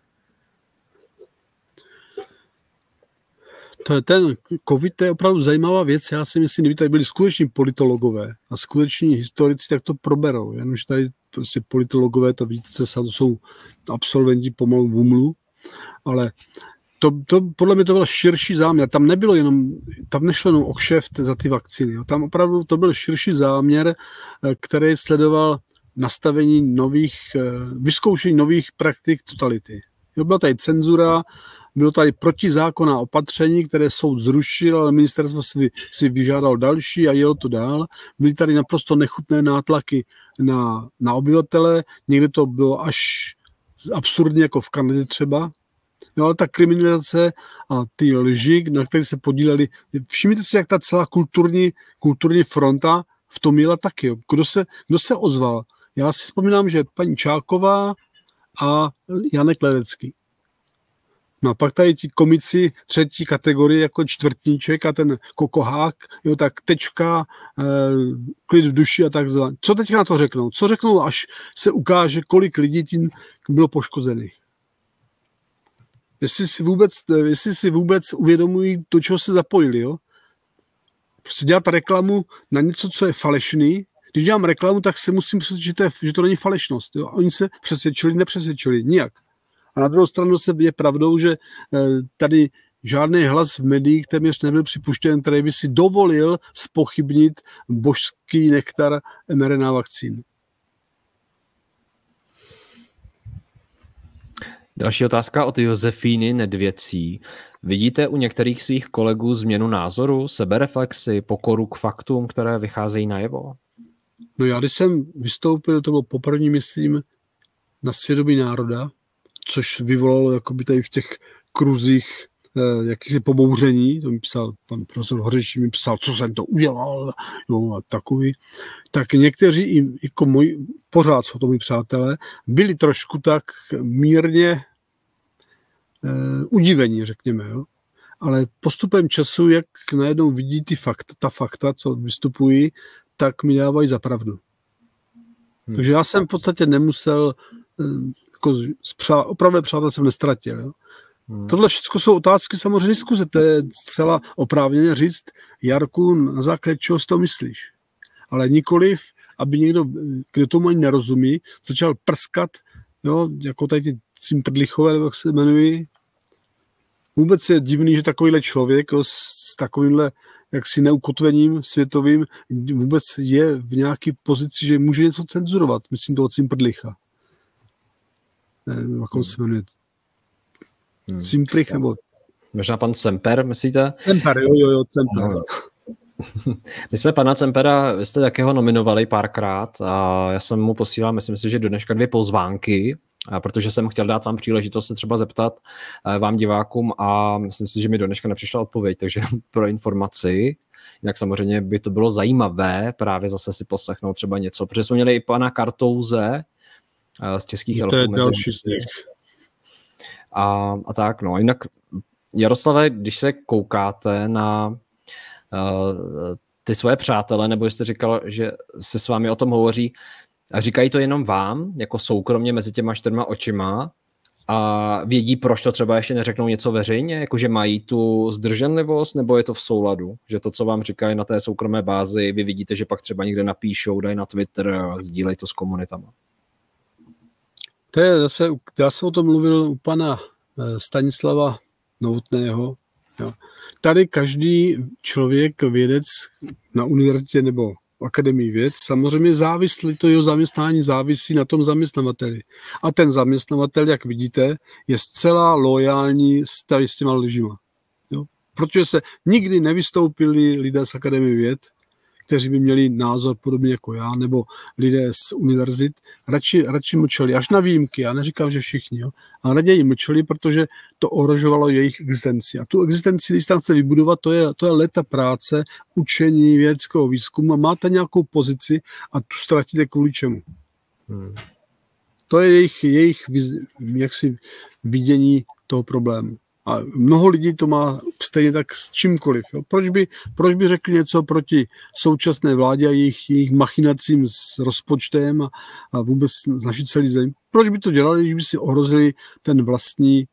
To je ten COVID, to je opravdu zajímavá věc. Já si myslím, kdyby tady byli skuteční politologové a skuteční historici, tak to proberou. Jenomže tady prostě politologové, to vidíte, to jsou absolventi pomalu v úmlu, ale to, to, podle mě to byl širší záměr. Tam nebylo jenom, tam nešlo jenom o kšeft za ty vakcíny. Jo. Tam opravdu to byl širší záměr, který sledoval nastavení nových, vyzkoušení nových praktik totality. Jo, byla tady cenzura, bylo tady protizákonná opatření, které soud zrušil, ale ministerstvo si, si vyžádalo další a jelo to dál. Byly tady naprosto nechutné nátlaky na, na obyvatele, někde to bylo až absurdně, jako v Kanadě třeba. No, ale ta kriminalizace a ty lži, na které se podíleli, všimněte si, jak ta celá kulturní, kulturní fronta v tom jela taky. Kdo se, kdo se ozval? Já si vzpomínám, že paní Čáková a Janek Ledecký. No a pak tady ti komici třetí kategorie, jako Čtvrtníček a ten Kokohák, jo, tak Tečka, e, Klid v duši a tak dále. Co teďka na to řeknou? Co řeknou, až se ukáže, kolik lidí tím bylo poškozených? Jestli si vůbec, jestli si vůbec uvědomují, do čeho se zapojili, jo? Prostě dělat reklamu na něco, co je falešný. Když dělám reklamu, tak se musím přesvědčit, že to, je, že to není falešnost. Jo? A oni se přesvědčili, nepřesvědčili, nijak. A na druhou stranu se je pravdou, že tady žádný hlas v médiích téměř nebyl připuštěn, který by si dovolil zpochybnit božský nektar em er en á vakcín. Další otázka od Josefíny Nedvěcí. Vidíte u některých svých kolegů změnu názoru, sebereflexy, pokoru k faktům, které vycházejí najevo? No já, když jsem vystoupil, to bylo poprvé, myslím, na Svědomí národa, což vyvolalo jakoby tady v těch kruzích eh, jakýsi pobouření, to mi psal pan profesor Hořejší, mi psal, co jsem to udělal, no a takový, tak někteří, i, jako moji, pořád jsou to moji přátelé, byli trošku tak mírně eh, udivení, řekněme, jo? Ale postupem času, jak najednou vidí ty fakta, ta fakta, co vystupují, tak mi dávají za pravdu. Hmm. Takže já jsem v podstatě nemusel, jako zpřá, opravdu přátel jsem nestratil. Jo? Hmm. Tohle všechno jsou otázky samozřejmě diskuze, to je zcela oprávněně říct, Jarku, na základě čeho si to myslíš. Ale nikoliv, aby někdo, kdo tomu ani nerozumí, začal prskat, jo, jako tady cimprdlichové, jak se jmenují. Vůbec je divný, že takovýhle člověk jo, s, s takovýmhle jaksi neukotvením světovým vůbec je v nějaké pozici, že může něco cenzurovat. Myslím toho Cimprlicha. Nevím, jak on se jmenuje. Hmm. Cimprlich nebo... Možná pan Semper, myslíte? Semper, jo, jo, jo, Semper. Aha. My jsme pana Sempera, vy jste taky ho nominovali párkrát a já jsem mu posílal, myslím si, že do dneška dvě pozvánky, protože jsem chtěl dát vám příležitost se třeba zeptat vám divákům a myslím si, že mi do dneška nepřišla odpověď, takže pro informaci, jinak samozřejmě by to bylo zajímavé právě zase si poslechnout třeba něco, protože jsme měli i pana Kartouze z Českých elfů. A, a tak no, jinak Jaroslave, když se koukáte na ty svoje přátelé, nebo jste říkal, že se s vámi o tom hovoří a říkají to jenom vám, jako soukromně mezi těma čtyřma očima a vědí, proč to třeba ještě neřeknou něco veřejně, jakože mají tu zdrženlivost, nebo je to v souladu, že to, co vám říkají na té soukromé bázi, vy vidíte, že pak třeba někde napíšou, dají na Twitter, sdílej to s komunitama. To je zase, já jsem o tom mluvil u pana Stanislava Novotného. Jo. Tady každý člověk, vědec na univerzitě nebo akademii věd, samozřejmě závislí, to jeho zaměstnání závisí na tom zaměstnavateli. A ten zaměstnavatel, jak vidíte, je zcela lojální s těma lžima. Jo? Protože se nikdy nevystoupili lidé z akademie věd, kteří by měli názor podobně jako já, nebo lidé z univerzit, radši, radši mlčeli, až na výjimky, já neříkám, že všichni, jo, ale raději mlčeli, protože to ohrožovalo jejich existenci. A tu existenci, když tam chce vybudovat, to je, to je léta práce, učení, vědeckého výzkumu a máte nějakou pozici a tu ztratíte kvůli čemu. Hmm. To je jejich, jejich jaksi vidění toho problému. A mnoho lidí to má stejně tak s čímkoliv. Jo. Proč by, proč by řekli něco proti současné vládě a jejich, jejich machinacím s rozpočtem a, a vůbec s naší celý zem? Proč by to dělali, když by si ohrozili ten vlastní,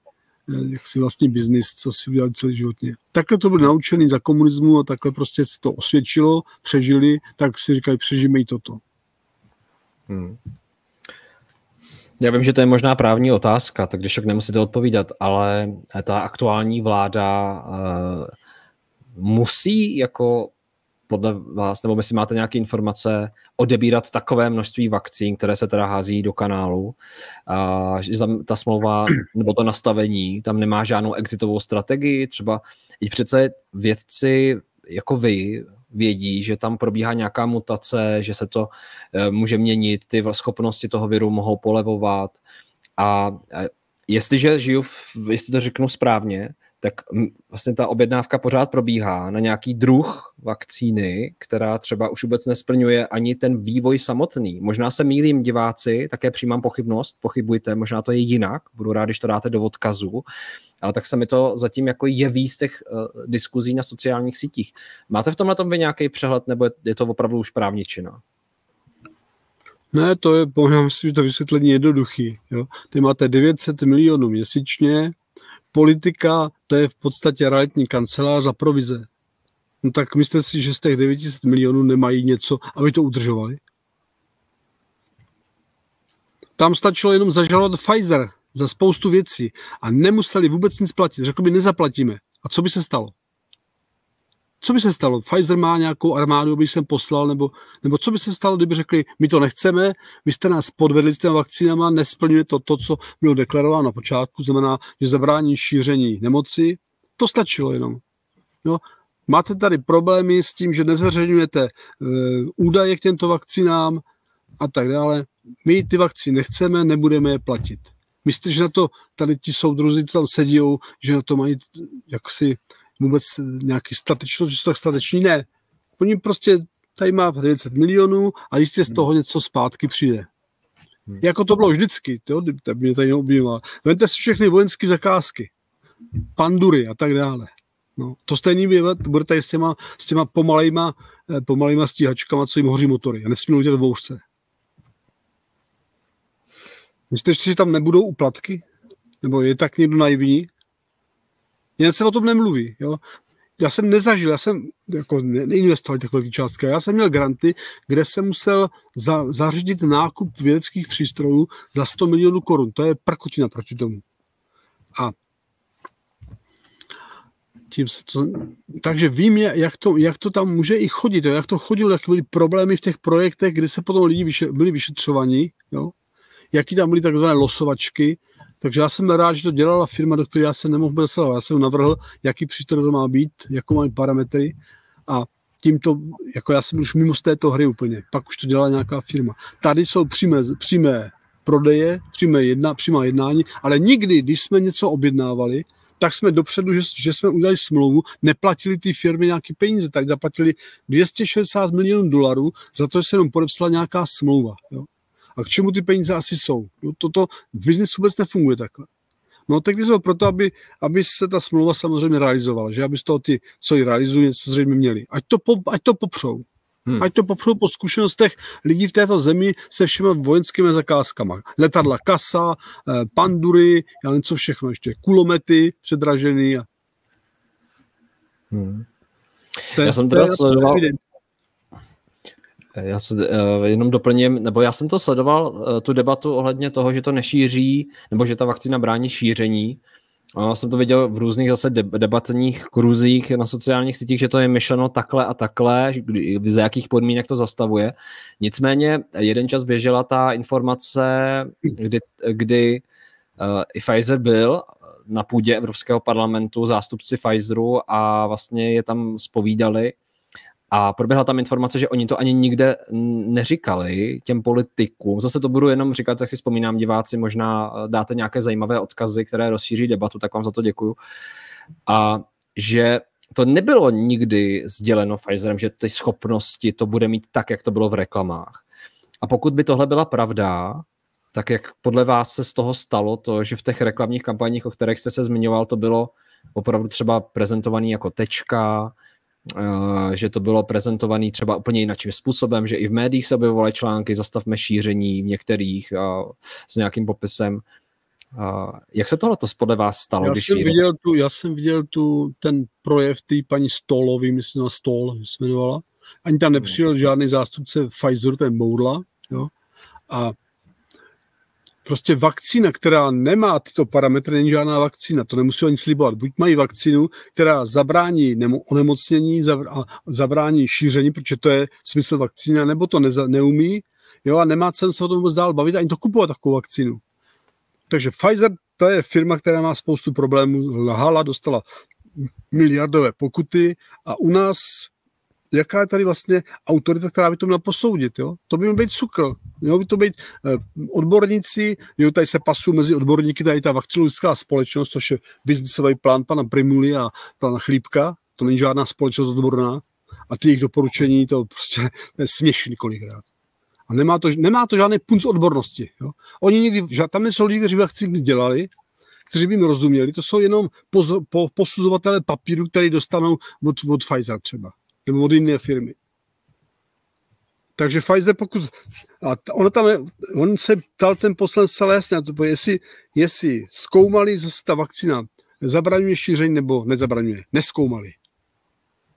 jaksi vlastní biznis, co si udělali celý životně? Takhle to byli naučený za komunismu a takhle prostě se to osvědčilo, přežili, tak si říkají, přežijme i toto. Hmm. Já vím, že to je možná právní otázka, tak když však nemusíte odpovídat, ale ta aktuální vláda uh, musí jako podle vás, nebo jestli máte nějaké informace, odebírat takové množství vakcín, které se teda hází do kanálu, uh, že tam ta smlouva nebo to nastavení, tam nemá žádnou exitovou strategii, třeba i přece vědci jako vy, vědí, že tam probíhá nějaká mutace, že se to e, může měnit, ty schopnosti toho viru mohou polevovat a e, jestliže žiju, v, jestli to řeknu správně, tak m, vlastně ta objednávka pořád probíhá na nějaký druh vakcíny, která třeba už vůbec nesplňuje ani ten vývoj samotný. Možná se mýlím, diváci, také přijímám pochybnost, pochybujte, možná to je jinak, budu rád, když to dáte do odkazu, ale tak se mi to zatím jako jeví z těch uh, diskuzí na sociálních sítích. Máte v tomhle tom vy nějaký přehled, nebo je, je to opravdu už právní čina? Ne, to je, já myslím, že to vysvětlení je jednoduchý. Jo? Ty máte devět set milionů měsíčně, politika, to je v podstatě realitní kancelář za provize. No tak myslíte si, že z těch devět set milionů nemají něco, aby to udržovali? Tam stačilo jenom zažalovat Pfizer za spoustu věcí a nemuseli vůbec nic platit. Řekl by, nezaplatíme. A co by se stalo? Co by se stalo? Pfizer má nějakou armádu, by jsem poslal, nebo, nebo co by se stalo, kdyby řekli, my to nechceme, vy jste nás podvedli s těmi vakcínama, nesplňuje to to, co bylo deklarováno na počátku, znamená, že zabrání šíření nemoci. To stačilo jenom. No, máte tady problémy s tím, že nezveřejňujete e, údaje k těmto vakcínám a tak dále. My ty vakcíny nechceme, nebudeme je platit. Myslíte, že na to tady ti soudruzi, co tam sedí, že na to mají jaksi vůbec nějaký statečnost, že jsou tak stateční? Ne. Oni prostě tady má devět set milionů a jistě z toho něco zpátky přijde. Hmm. Jako to bylo vždycky, jo? Mě tady neobjímalo. Vemte si všechny vojenské zakázky, pandury a tak dále. No, to stejný bude tady s těma, s těma pomalejma, pomalejma stíhačkama, co jim hoří motory a nesmí udělat v bouřce. Myslíte, že tam nebudou úplatky? Nebo je tak někdo naivní? Jen se o tom nemluví. Jo? Já jsem nezažil, já jsem jako neinvestoval tak velký částky. Já jsem měl granty, kde jsem musel za, zařídit nákup vědeckých přístrojů za sto milionů korun. To je prkotina proti tomu. A tím se to, takže vím, jak to, jak to tam může i chodit. Jo? Jak to chodilo, jak byly problémy v těch projektech, kdy se potom lidi vyše, byli vyšetřovaní. Jo? Jaký tam byly takzvané losovačky. Takže já jsem rád, že to dělala firma, do které já se nemohl bezslavovat. Já jsem navrhl, jaký přístroj to má být, jakou mají parametry a tímto, jako já jsem už mimo z této hry úplně, pak už to dělala nějaká firma. Tady jsou přímé, přímé prodeje, přímé, jedna, přímé jednání, ale nikdy, když jsme něco objednávali, tak jsme dopředu, že, že jsme udělali smlouvu, neplatili ty firmy nějaké peníze. Tady zaplatili dvě stě šedesát milionů dolarů za to, že se jenom podepsala nějaká smlouva. Jo? A k čemu ty peníze asi jsou? No, toto v biznesu vůbec nefunguje takhle. No tak ty jsou proto, aby, aby se ta smlouva samozřejmě realizovala, že aby z toho ty, co ji realizují, něco zřejmě měli. Ať to, po, ať to popřou. Hmm. Ať to popřou po zkušenostech lidí v této zemi se všemi vojenskými zakázkama. Letadla kasa, pandury, já něco všechno ještě, kulomety předražený. A... Hmm. Ten, já jsem teda sledoval... Já se uh, jenom doplním, nebo já jsem to sledoval, uh, tu debatu ohledně toho, že to nešíří, nebo že ta vakcína brání šíření. Já uh, jsem to viděl v různých zase deb- debatních kruzích na sociálních sítích, že to je myšleno takhle a takhle, kdy, za jakých podmínek to zastavuje. Nicméně jeden čas běžela ta informace, kdy, kdy uh, i Pfizer byl na půdě Evropského parlamentu, zástupci Pfizeru a vlastně je tam zpovídali. A proběhla tam informace, že oni to ani nikde neříkali těm politikům. Zase to budu jenom říkat, jak si vzpomínám, diváci, možná dáte nějaké zajímavé odkazy, které rozšíří debatu, tak vám za to děkuju. A že to nebylo nikdy sděleno Pfizerem, že ty schopnosti to bude mít tak, jak to bylo v reklamách. A pokud by tohle byla pravda, tak jak podle vás se z toho stalo to, že v těch reklamních kampaních, o kterých jste se zmiňoval, to bylo opravdu třeba prezentovaný jako tečka, že to bylo prezentované třeba úplně jináčím způsobem, že i v médiích se objevovaly články zastavme šíření v některých a, s nějakým popisem. A, jak se tohle to podle vás stalo? Já, když jsem, viděl tu, já jsem viděl tu, ten projev té paní Stolový, myslím na Stol, že se jmenovala. Ani tam nepřijel žádný zástupce Pfizeru, ten Mourla. Jo? A prostě vakcína, která nemá tyto parametry, není žádná vakcína, to nemusí ani slibovat. Buď mají vakcínu, která zabrání nemo- onemocnění, zabr- a zabrání šíření, protože to je smysl vakcína, nebo to neza- neumí, jo, a nemá cenu se o tom vůbec dál bavit ani to kupovat takovou vakcínu. Takže Pfizer, to je firma, která má spoustu problémů, lhala, dostala miliardové pokuty a u nás, jaká je tady vlastně autorita, která by to měla posoudit, jo? To by měl být ŠUKL, mělo by to být odborníci, jo, tady se pasují mezi odborníky, tady ta vakcinologická společnost, což je biznisový plán pana Primuly a pana Chlípka, to není žádná společnost odborná a ty jejich doporučení, to prostě to je směšný kolikrát. A nemá to, nemá to žádný punc odbornosti, jo? Oni nikdy, tam nejsou lidi, kteří vakcíny dělali, kteří by jim rozuměli, to jsou jenom pozo, po, posuzovatelé papíru, který dostanou od, od Pfizer třeba. Nebo od jiné firmy. Takže Pfizer pokud... A ono tam je, on se ptal ten poslanec celé jasně, to je, jestli, jestli zkoumali, zase ta vakcína zabraňuje šíření nebo nezabraňuje. Neskoumali.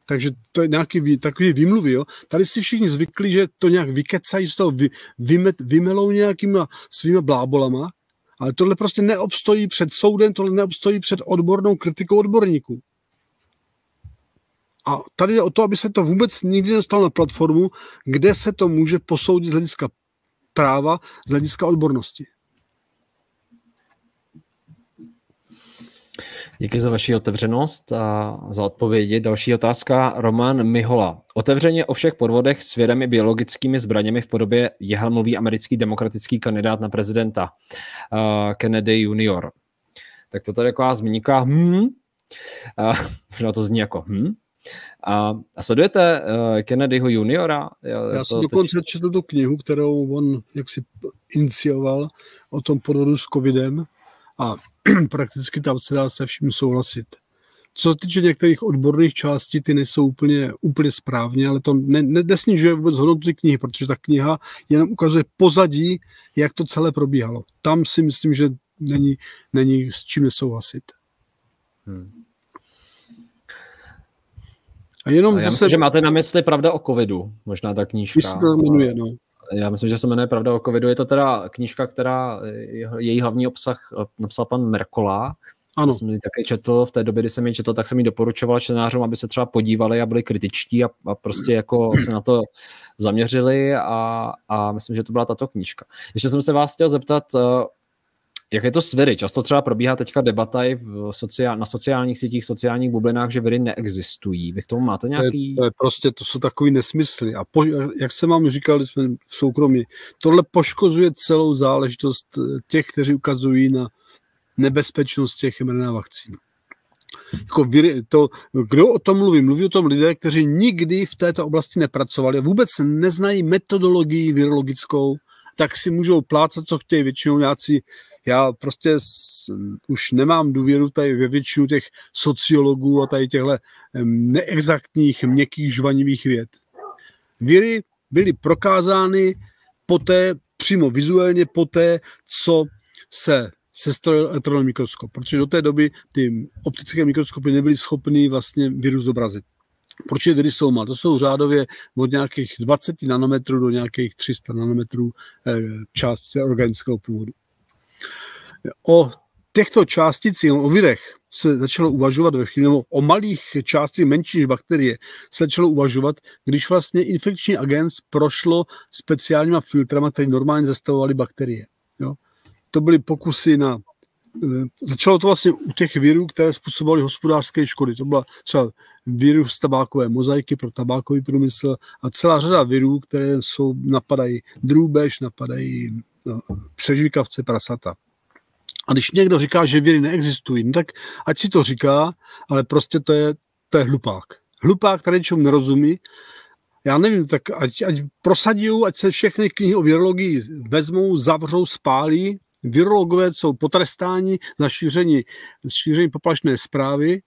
Takže to je nějaký takový výmluvy. Jo? Tady si všichni zvykli, že to nějak vykecají, z toho vy, vymet, vymelou nějakýma svýma blábolama, ale tohle prostě neobstojí před soudem, tohle neobstojí před odbornou kritikou odborníků. A tady jde o to, aby se to vůbec nikdy nedostalo na platformu, kde se to může posoudit z hlediska práva, z hlediska odbornosti. Díky za vaši otevřenost a za odpovědi. Další otázka, Roman Mihola. Otevřeně o všech podvodech s vědami biologickými zbraněmi v podobě jehel mluví americký demokratický kandidát na prezidenta uh, Kennedy junior Tak to tady taková zmínka, hm, uh, to zní jako hm. A, a sledujete uh, Kennedyho juniora? Já, Já jsem dokonce teď... četl tu knihu, kterou on jaksi inicioval o tom podvodu s covidem a prakticky tam se dá se vším souhlasit. Co se týče některých odborných částí, ty nejsou úplně, úplně správně, ale to ne, ne, nesnižuje vůbec hodnotu ty knihy, protože ta kniha jenom ukazuje pozadí, jak to celé probíhalo. Tam si myslím, že není, není s čím nesouhlasit. Hmm. A jenom A já myslím, se... že máte na mysli Pravda o covidu, možná ta knížka. Myslím, to jmenuje, no. Já myslím, že se jmenuje Pravda o covidu. Je to teda knížka, která její hlavní obsah napsal pan Merkola. Ano. Jsem ji také četl, v té době, kdy jsem ji četl, tak jsem ji doporučoval čtenářům, aby se třeba podívali a byli kritičtí a, a prostě jako se na to zaměřili a, a myslím, že to byla tato knížka. Ještě jsem se vás chtěl zeptat, jak je to s viry? Často třeba probíhá teďka debata i v sociál, na sociálních sítích, sociálních bublinách, že viry neexistují. Vy k tomu máte nějaký... To je, to je prostě, to jsou takový nesmysly. A po, jak jsem vám říkal, když jsme v soukromí, tohle poškozuje celou záležitost těch, kteří ukazují na nebezpečnost těch em R N A vakcín. Jako viry, to, kdo o tom mluví? Mluví o tom lidé, kteří nikdy v této oblasti nepracovali a vůbec neznají metodologii virologickou, tak si můžou plácat, co chtějí, většinou nějací. Já prostě už nemám důvěru tady ve většinu těch sociologů a tady těchto neexaktních, měkkých, žvanivých věd. Viry byly prokázány poté, přímo vizuálně poté, co se sestrojil elektronový mikroskop, protože do té doby ty optické mikroskopy nebyly schopny vlastně virus zobrazit. Proč je viry jsou malé? To jsou řádově od nějakých dvacet nanometrů do nějakých tři sta nanometrů částice organického původu. O těchto částicích, o virech, se začalo uvažovat ve chvíli, nebo o malých částicích menší než bakterie, se začalo uvažovat, když vlastně infekční agens prošlo speciálníma filtrama, které normálně zastavovaly bakterie. Jo? To byly pokusy na... Začalo to vlastně u těch virů, které způsobovaly hospodářské škody. To byla třeba virus tabákové mozaiky pro tabákový průmysl a celá řada virů, které jsou, napadají drůbež, napadají no, přežvíkavce, prasata. A když někdo říká, že viry neexistují, no tak ať si to říká, ale prostě to je, to je hlupák. Hlupák, který něčemu nerozumí. Já nevím, tak ať, ať prosadí, ať se všechny knihy o virologii vezmou, zavřou, spálí. Virologové jsou potrestáni za šíření, šíření poplašné zprávy.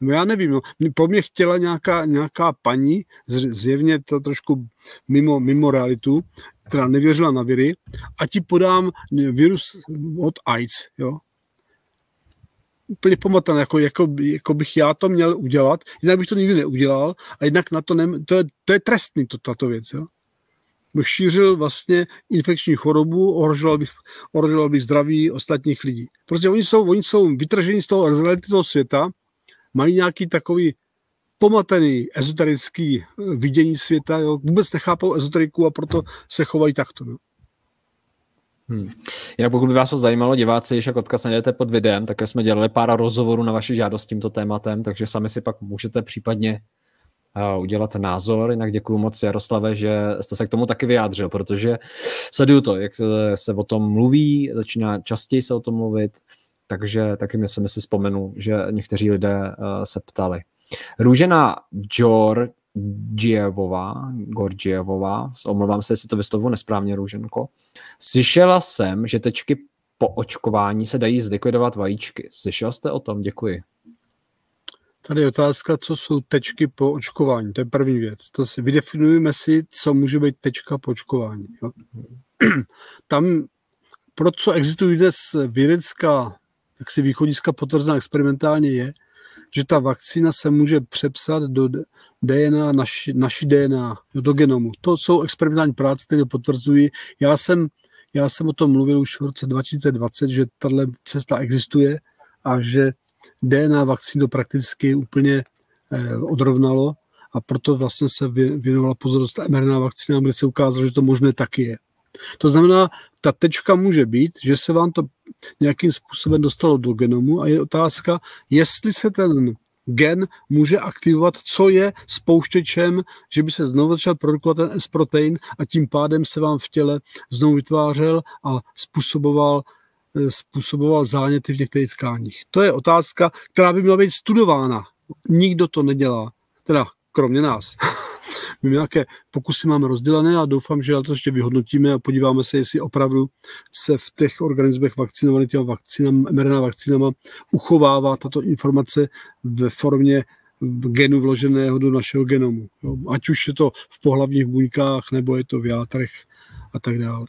No já nevím, no. Po mně chtěla nějaká, nějaká paní, zjevně to trošku mimo, mimo realitu, která nevěřila na viry, a ti podám virus od AIDS, jo. Úplně pomatané, jako, jako, jako bych já to měl udělat, jinak bych to nikdy neudělal, a jinak na to nem, to je, to je trestný, to, tato věc, jo. Bych šířil vlastně infekční chorobu, ohrožoval bych, ohrožoval bych zdraví ostatních lidí. Prostě oni jsou, oni jsou vytrženi z toho, z reality toho světa, mají nějaký takový pomatený ezoterický vidění světa, jo? Vůbec nechápou ezoteriku a proto se chovají takto. No? Hmm. Jinak pokud by vás to zajímalo, diváci, když jak odkaz najdete pod videem, tak jsme dělali pár rozhovorů na vaši žádost s tímto tématem, takže sami si pak můžete případně uh, udělat názor. Jinak děkuju moc, Jaroslave, že jste se k tomu taky vyjádřil, protože sleduju to, jak se, se o tom mluví, začíná častěji se o tom mluvit, takže taky mě se mi si vzpomenu, že někteří lidé uh, se ptali. Růžena Georgievová, Georgievová, omlouvám se, jestli to vyslovu nesprávně, Růženko. Slyšela jsem, že tečky po očkování se dají zlikvidovat vajíčky. Slyšel jste o tom? Děkuji. Tady je otázka, co jsou tečky po očkování. To je první věc. To si vydefinujeme si, co může být tečka po očkování. Jo? Tam, pro co existují dnes vědecká, tak si východiska potvrzená experimentálně je, že ta vakcína se může přepsat do D N A, naši, naši D N A, do genomu. To jsou experimentální práce, které potvrzují. Já jsem, já jsem o tom mluvil už v roce dva tisíce dvacet, že tahle cesta existuje a že D N A vakcín to prakticky úplně odrovnalo a proto vlastně se věnovala pozornost em er en á vakcínám, kde se ukázalo, že to možné taky je. To znamená, ta tečka může být, že se vám to nějakým způsobem dostalo do genomu a je otázka, jestli se ten gen může aktivovat, co je spouštěčem, že by se znovu začal produkovat ten S-protein a tím pádem se vám v těle znovu vytvářel a způsoboval, způsoboval záněty v některých tkáních. To je otázka, která by měla být studována. Nikdo to nedělá, teda kromě nás. My nějaké pokusy máme rozdělané a doufám, že to ještě vyhodnotíme a podíváme se, jestli opravdu se v těch organismech vakcinovaných těma vakcínama, em er en á vakcínama uchovává tato informace ve formě genu vloženého do našeho genomu. Ať už je to v pohlavních buňkách, nebo je to v játrech a tak dále.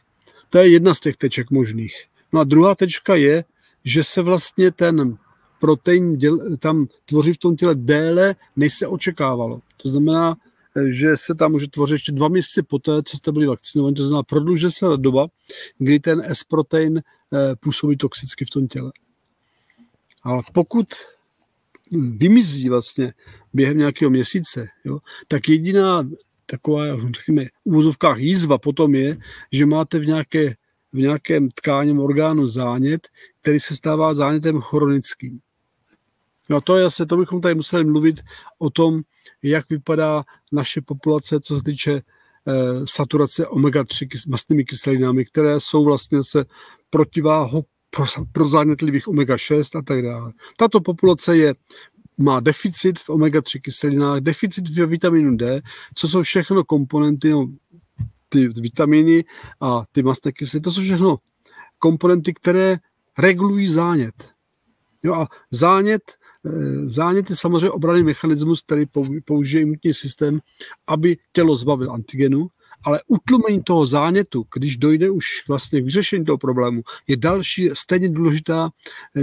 To je jedna z těch teček možných. No a druhá tečka je, že se vlastně ten protein děl, tam tvoří v tom těle déle, než se očekávalo. To znamená, že se tam může tvořit ještě dva měsíce poté, co jste byli vakcinovaní, to znamená, prodlužuje se ta doba, kdy ten S-protein působí toxicky v tom těle. Ale pokud vymizí vlastně během nějakého měsíce, jo, tak jediná taková, řekněme, v uvozovkách jízva potom je, že máte v, nějaké, v nějakém tkáním orgánu zánět, který se stává zánětem chronickým. No to je asi, to bychom tady museli mluvit o tom, jak vypadá naše populace, co se týče e, saturace omega tři mastnými kyselinami, které jsou vlastně se protiváhou pro, pro zánětlivých omega šest a tak dále. Tato populace je, má deficit v omega tři kyselinách, deficit v vitaminu D, co jsou všechno komponenty, no, ty vitaminy a ty mastné kyseliny, to jsou všechno komponenty, které regulují zánět. Jo, a zánět Zánět je samozřejmě obranný mechanismus, který použije imunitní systém, aby tělo zbavil antigenu, ale utlumení toho zánětu, když dojde už vlastně k vyřešení toho problému, je další stejně důležitá,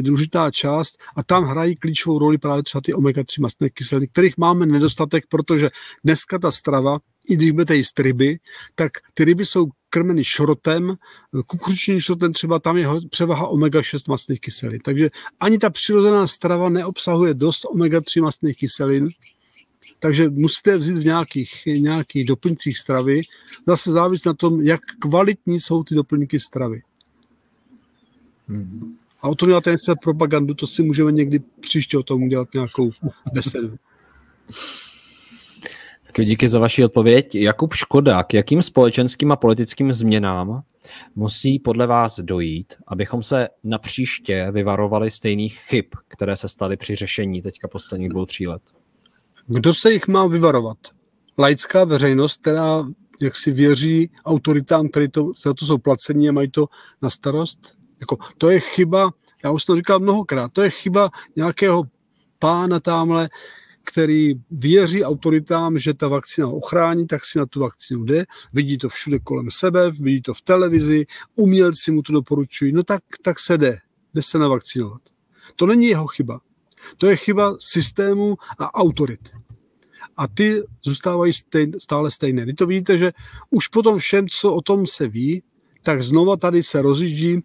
důležitá část a tam hrají klíčovou roli právě třeba ty omega tři mastné kyseliny, kterých máme nedostatek, protože dneska ta strava, i když budete jíst ryby, tak ty ryby jsou krmeny šrotem, kukuřičným šrotem třeba, tam je převaha omega šest mastných kyselin. Takže ani ta přirozená strava neobsahuje dost omega tři mastných kyselin, takže musíte vzít v nějakých, nějakých doplňcích stravy. Zase závisí na tom, jak kvalitní jsou ty doplňky stravy. Hmm. A o tom děláte nechce propagandu, to si můžeme někdy příště o tom udělat nějakou besedu. Tak díky za vaši odpověď. Jakub Škoda, k jakým společenským a politickým změnám musí podle vás dojít, abychom se napříště vyvarovali stejných chyb, které se staly při řešení teďka posledních dvou, tří let? Kdo se jich má vyvarovat? Laická veřejnost, která jaksi věří autoritám, které to, za to jsou placení a mají to na starost? Jako, to je chyba, já už to říkal mnohokrát, to je chyba nějakého pána tamhle, který věří autoritám, že ta vakcína ochrání, tak si na tu vakcínu jde, vidí to všude kolem sebe, vidí to v televizi, umělci mu to doporučují, no tak, tak se jde, jde se navakcinovat. To není jeho chyba. To je chyba systému a autorit. A ty zůstávají stej, stále stejné. Vy to vidíte, že už potom všem, co o tom se ví, tak znova tady se rozjíždí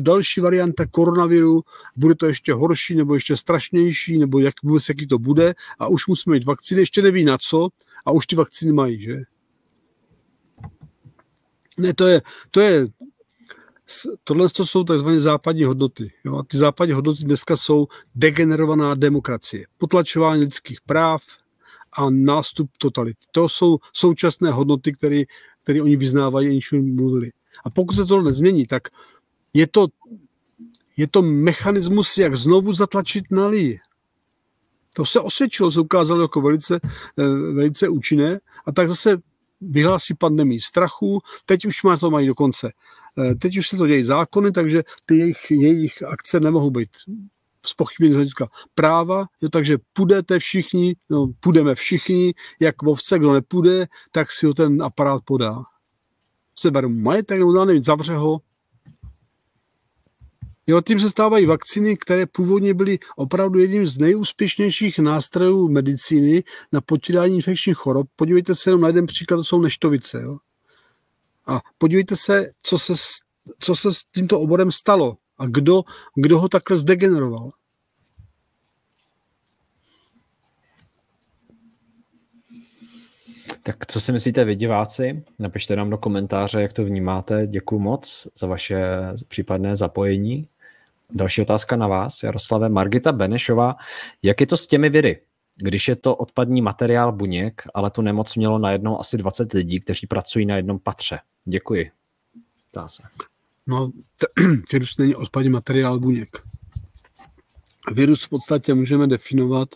další varianta koronaviru, bude to ještě horší nebo ještě strašnější, nebo jak, jaký to bude a už musíme mít vakcíny, ještě neví na co a už ty vakcíny mají, že? Ne, to je, to je tohle to jsou takzvané západní hodnoty. Jo? A ty západní hodnoty dneska jsou degenerovaná demokracie, potlačování lidských práv a nástup totalit. To jsou současné hodnoty, které, které oni vyznávají a ničím mluvili. A pokud se to nezmění, tak je to, je to mechanismus, jak znovu zatlačit na lidi. To se osvědčilo, se ukázalo jako velice, velice účinné. A tak zase vyhlásí pandemii strachu. Teď už má to mají dokonce. Teď už se to dějí zákony, takže ty jejich, jejich akce nemohou být zpochybněny z hlediska práva. Jo, takže půjdete všichni, no, půjdeme všichni, jak ovce, kdo nepůjde, tak si ho ten aparát podá. Seberu majetek, nebo nevím, zavře ho. Jo, tím se stávají vakcíny, které původně byly opravdu jedním z nejúspěšnějších nástrojů medicíny na potírání infekčních chorob. Podívejte se jenom na jeden příklad, to jsou neštovice. Jo. A podívejte se, co se, co se s tímto oborem stalo a kdo, kdo ho takhle zdegeneroval. Tak co si myslíte vy, diváci? Napište nám do komentáře, jak to vnímáte. Děkuju moc za vaše případné zapojení. Další otázka na vás, Jaroslave. Margita Benešová. Jak je to s těmi viry? Když je to odpadní materiál buněk, ale tu nemoc mělo najednou asi dvacet lidí, kteří pracují na jednom patře. Děkuji. Ptá se. No, virus není odpadní materiál buněk. Virus v podstatě můžeme definovat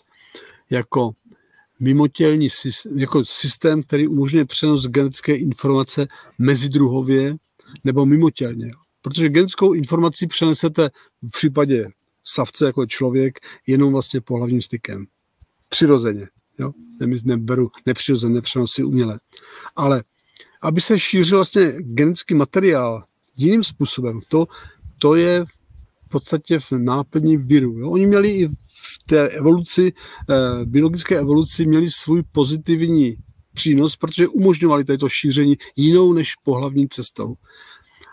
jako mimotělní systém, jako systém, který umožňuje přenos genetické informace mezidruhově nebo mimotělně. Protože genetickou informaci přenesete v případě savce jako člověk jenom vlastně pohlavním stykem. Přirozeně. Jo? Neberu nepřirozené přenosy umělé. Ale aby se šířil vlastně genetický materiál jiným způsobem, to, to je v podstatě v náplní viru. Jo? Oni měli i v té evoluci, eh, biologické evoluci, měli svůj pozitivní přínos, protože umožňovali tady to šíření jinou než pohlavní cestou.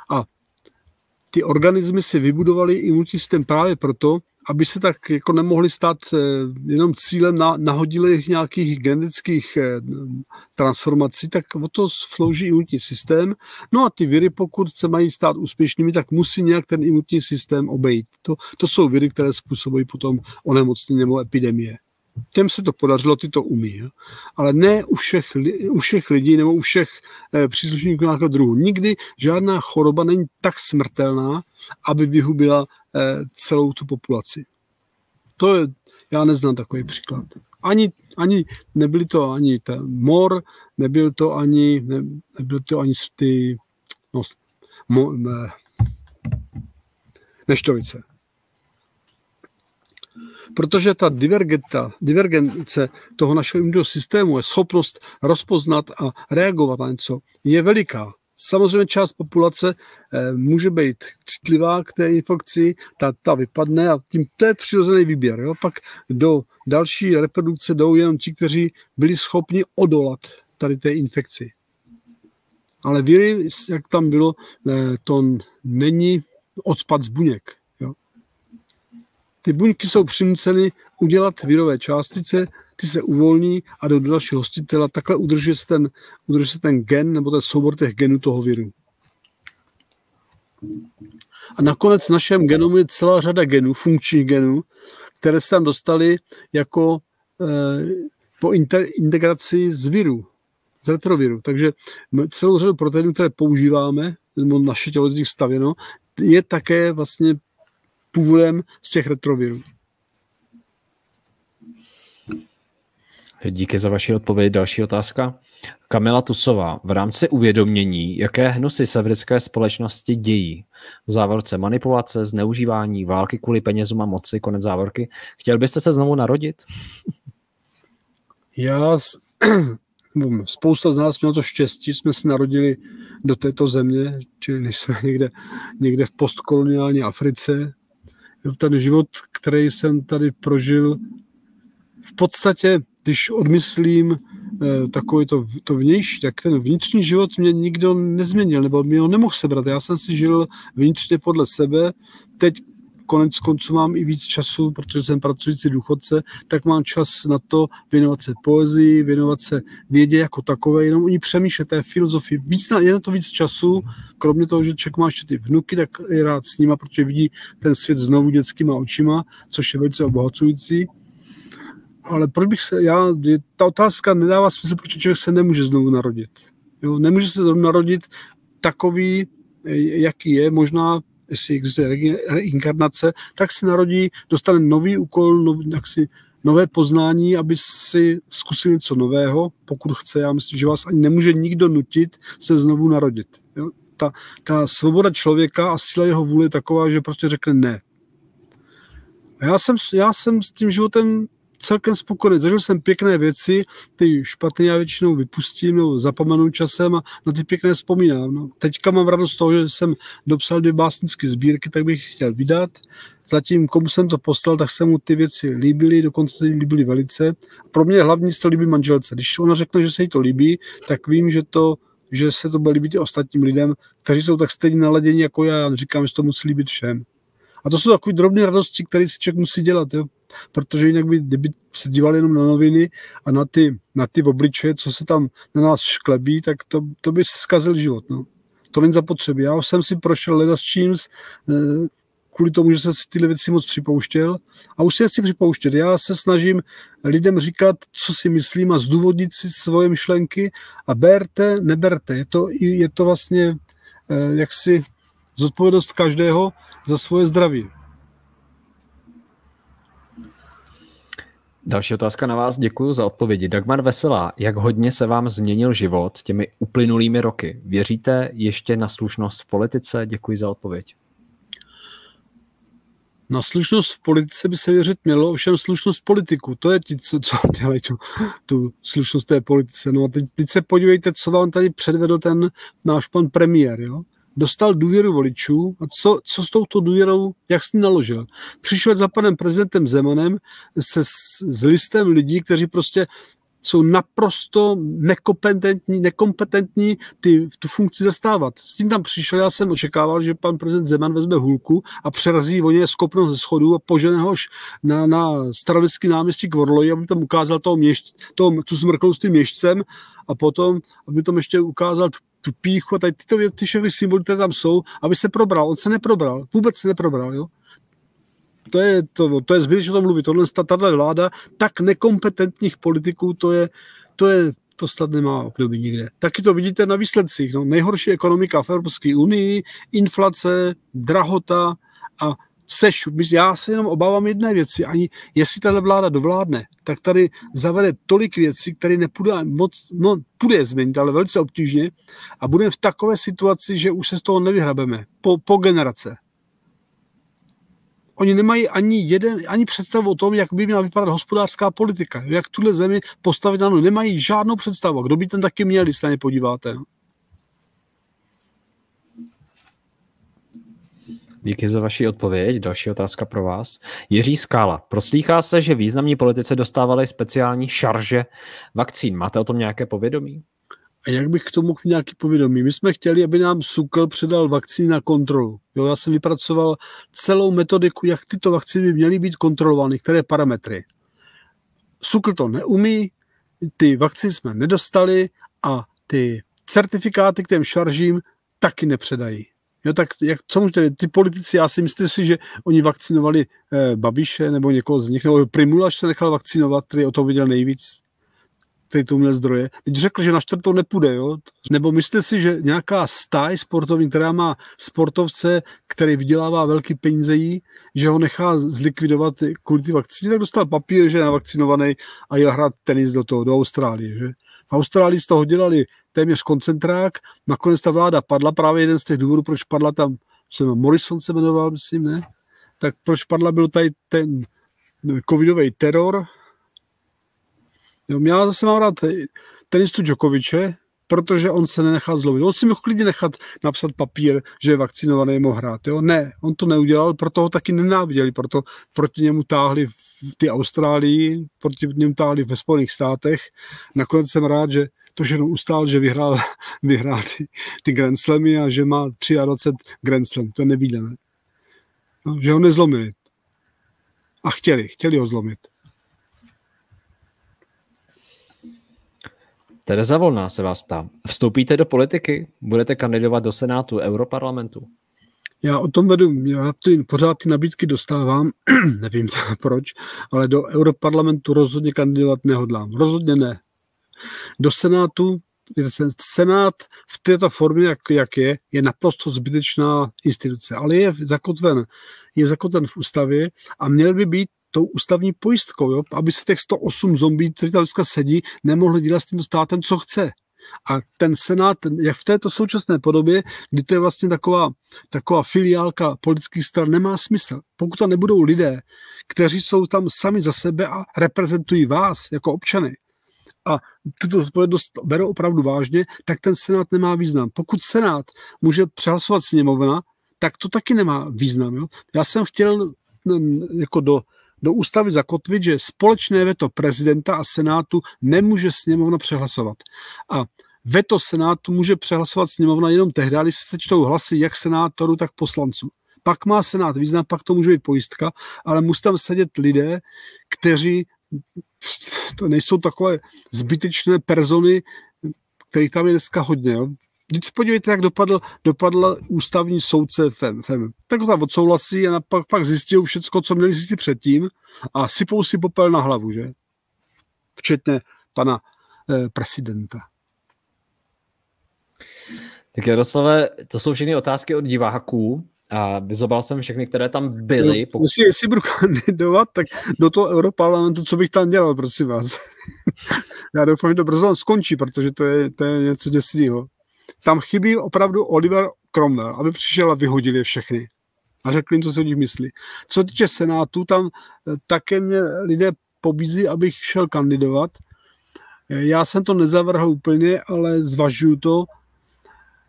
A ty organismy si vybudovaly imunitní systém právě proto, aby se tak jako nemohli stát jenom cílem na, nahodilých nějakých genetických transformací, tak o to slouží imunitní systém. No a ty viry, pokud se mají stát úspěšnými, tak musí nějak ten imunitní systém obejít. To, to jsou viry, které způsobují potom onemocnění nebo epidemie. Těm se to podařilo, ty to umí. Ale ne u všech, u všech lidí nebo u všech příslušníků nějakého druhu. Nikdy žádná choroba není tak smrtelná, aby vyhubila celou tu populaci. To je, já neznám takový příklad. Ani, ani nebyl to ani ten mor, nebyl to ani, ne, nebyl to ani ty no, mo, ne, neštovice. Protože ta divergence toho našeho imunitního systému je schopnost rozpoznat a reagovat na něco je veliká. Samozřejmě část populace může být citlivá k té infekci, ta, ta vypadne a tím to je přirozený výběr. Jo? Pak do další reprodukce jdou jenom ti, kteří byli schopni odolat tady té infekci. Ale viry, jak tam bylo, to není odpad z buněk. Jo? Ty buňky jsou přinuceny udělat virové částice, ty se uvolní a do dalšího hostitela. Takhle udrží se ten, udrží se ten gen nebo ten soubor těch genů toho viru. A nakonec v našem genomu je celá řada genů, funkčních genů, které se tam dostaly jako eh, po inter, integraci z viru, z retroviru. Takže celou řadu proteinů, které používáme, nebo naše tělo z nich stavěno, je také vlastně původem z těch retrovirů. Díky za vaši odpověď. Další otázka. Kamila Tusová. V rámci uvědomění, jaké hnusy se v lidské společnosti dějí, v závorce manipulace, zneužívání, války kvůli penězům a moci, konec závorky, chtěl byste se znovu narodit? Já, spousta z nás měla to štěstí, jsme se narodili do této země, čili nejsme někde, někde v postkoloniální Africe. Ten život, který jsem tady prožil, v podstatě, když odmyslím takové to, to vnější, tak ten vnitřní život mě nikdo nezměnil, nebo mě ho nemohl sebrat. Já jsem si žil vnitřně podle sebe. Teď konec konců mám i víc času, protože jsem pracující důchodce, tak mám čas na to věnovat se poezii, věnovat se vědě jako takové, jenom o ní přemýšlet, té filozofii. Víc na, je na to víc času, kromě toho, že člověk má ještě ty vnuky, tak je rád s nima, protože vidí ten svět znovu dětskýma očima, což je velice obohacující. Ale proč bych se, já, ta otázka nedává smysl, proč člověk se nemůže znovu narodit. Jo? Nemůže se znovu narodit takový, jaký je, možná, jestli existuje reinkarnace, tak se narodí, dostane nový úkol, nov, jaksi, nové poznání, aby si zkusil něco nového, pokud chce. Já myslím, že vás ani nemůže nikdo nutit se znovu narodit. Jo? Ta, ta svoboda člověka a síla jeho vůle je taková, že prostě řekne ne. A já jsem, já jsem s tím životem celkem spokojený. Zažil jsem pěkné věci, ty špatné já většinou vypustím nebo zapomenu časem a na ty pěkné vzpomínám. No, teďka mám radost z toho, že jsem dopsal dvě básnické sbírky, tak bych chtěl vydat. Zatím, komu jsem to poslal, tak se mu ty věci líbily, dokonce se líbily velice. Pro mě hlavní to líbí manželce. Když ona řekne, že se jí to líbí, tak vím, že, to, že se to bude líbit i ostatním lidem, kteří jsou tak stejně naladěni jako já. Já říkám, že to musí líbit všem. A to jsou takové drobné radosti, které si člověk musí dělat. Jo? protože jinak by, kdyby se dívali jenom na noviny a na ty, na ty obličeje, co se tam na nás šklebí, tak to, to by se zkazil život. No. To není zapotřebí. Já jsem si prošel leda s číms, kvůli tomu, že jsem si tyhle věci moc připouštěl. A už si nechci připouštět. Já se snažím lidem říkat, co si myslím a zdůvodnit si svoje myšlenky a berte, neberte. Je to, je to vlastně jaksi zodpovědnost každého za svoje zdraví. Další otázka na vás. Děkuji za odpovědi. Dagmar Veselá, jak hodně se vám změnil život těmi uplynulými roky? Věříte ještě na slušnost v politice? Děkuji za odpověď. Na slušnost v politice by se věřit mělo, ovšem slušnost politiku, to je ti, co, co dělají tu, tu slušnost té politice. No a teď, teď se podívejte, co vám tady předvedl ten náš pan premiér, jo? Dostal důvěru voličů a co, co s touto důvěrou, jak s ní naložil. Přišel za panem prezidentem Zemanem se s, s listem lidí, kteří prostě jsou naprosto nekompetentní, nekompetentní ty, tu funkci zastávat. S tím tam přišel, já jsem očekával, že pan prezident Zeman vezme hůlku a přerazí o něj skopnou ze schodů a požene hož na, na Staroměstský náměstí k Vorloji, aby tam ukázal toho měšť, toho, tu smrklou s tím měšcem a potom, aby tam ještě ukázal tu píchu a tady tyto ty všechny symboly, které tam jsou, aby se probral. On se neprobral, vůbec se neprobral, jo. To je, to, to je zbytečné o tom mluvit. Tohle, tato vláda tak nekompetentních politiků, to je, to je, to snad nemá období nikde. Taky to vidíte na výsledcích. No, nejhorší ekonomika v Evropské unii, inflace, drahota a sešup. Já se jenom obávám jedné věci. Ani jestli tato vláda dovládne, tak tady zavede tolik věcí, které nepůjde moc, no, půjde změnit, ale velice obtížně a budeme v takové situaci, že už se z toho nevyhrabeme po, po generace. Oni nemají ani, jeden, ani představu o tom, jak by měla vypadat hospodářská politika, jak tuhle zemi postavit na nohy. Nemají žádnou představu. Kdo by ten taky měl, když se na ně podíváte? No? Díky za vaši odpověď. Další otázka pro vás. Jiří Skála. Proslýchá se, že významní politici dostávali speciální šarže vakcín. Máte o tom nějaké povědomí? A jak bych k tomu měl nějaký povědomí? My jsme chtěli, aby nám ŠUKL předal vakcíny na kontrolu. Jo, já jsem vypracoval celou metodiku, jak tyto vakcíny by měly být kontrolovány, které parametry. ŠUKL to neumí, ty vakcíny jsme nedostali a ty certifikáty k těm šaržím taky nepředají. Jo, tak jak, co můžete, ty politici, já si myslím si, že oni vakcinovali eh, Babiše nebo někoho z nich, nebo Primula, až se nechal vakcinovat, který o tom viděl nejvíc, který tu měl zdroje. Teď řekl, že na čtvrtou nepůjde, jo? Nebo myslíte si, že nějaká stáj sportovní, která má sportovce, který vydělává velký peníze, jí, že ho nechá zlikvidovat kvůli ty vakcíny, tak dostal papír, že je navakcinovaný a jel hrát tenis do toho, do Austrálie, že? V Austrálii z toho dělali téměř koncentrák, nakonec ta vláda padla, právě jeden z těch důvodů, proč padla tam, Morrison se jmenoval, myslím, ne? Tak proč padla, byl tady ten covidový teror. Jo, já zase mám rád tenistu Djokoviče, protože on se nenechal zlomit. On si mohl klidně nechat napsat papír, že je vakcinovaný, mohl hrát. Jo? Ne, on to neudělal, proto ho taky nenáviděli, proto proti němu táhli v té Austrálii, proti němu táhli ve Spojených státech. Nakonec jsem rád, že to jenom ustál, že vyhrál, vyhrál ty, ty Grand Slamy a že má dvacet tři Grand Slam. To je nevídané. No, že ho nezlomili. A chtěli, chtěli ho zlomit. Tereza Volná se vás ptá. Vstoupíte do politiky? Budete kandidovat do Senátu, Europarlamentu? Já o tom vedu, já ty, pořád ty nabídky dostávám, nevím proč, ale do Europarlamentu rozhodně kandidovat nehodlám. Rozhodně ne. Do Senátu, Senát v této formě, jak, jak je, je naprosto zbytečná instituce, ale je zakotven, je zakotven v ústavě a měl by být tou ústavní pojistkou, jo? Aby se těch sto osm zombí, kteří tam dneska sedí, nemohli dělat s tím státem, co chce. A ten Senát, jak v této současné podobě, kdy to je vlastně taková, taková filiálka politických stran, nemá smysl. Pokud tam nebudou lidé, kteří jsou tam sami za sebe a reprezentují vás jako občany a tuto odpovědnost berou opravdu vážně, tak ten Senát nemá význam. Pokud Senát může přehlasovat sněmovna, tak to taky nemá význam. Jo? Já jsem chtěl jako do do ústavy zakotvit, že společné veto prezidenta a senátu nemůže sněmovna přehlasovat. A veto senátu může přehlasovat sněmovna jenom tehdy, když se sečtou hlasy jak senátorů, tak poslanců. Pak má Senát význam, pak to může být pojistka, ale musí tam sedět lidé, kteří to nejsou takové zbytečné persony, kterých tam je dneska hodně. Jo. Vždyť se podívejte, jak dopadl, dopadl ústavní soudce FEM. FEM. Tak ho tam odsouhlasí a napak, pak zjistil všecko, co měli zjistit předtím a sypou si popel na hlavu, že? Včetně pana eh, prezidenta. Tak Jaroslave, to jsou všechny otázky od diváků a vyzobal jsem všechny, které tam byly. Pokud... Jestli, jestli budu kandidovat, tak do toho Europarlamentu, co bych tam dělal, prosím vás. Já doufám, že to brzo skončí, protože to je, to je něco děsného. Tam chybí opravdu Oliver Cromwell, aby přišel a vyhodil je všechny. A řekl jim, co se o nich myslí. Co týče Senátu, tam také mě lidé pobízí, abych šel kandidovat. Já jsem to nezavrhl úplně, ale zvažuju to.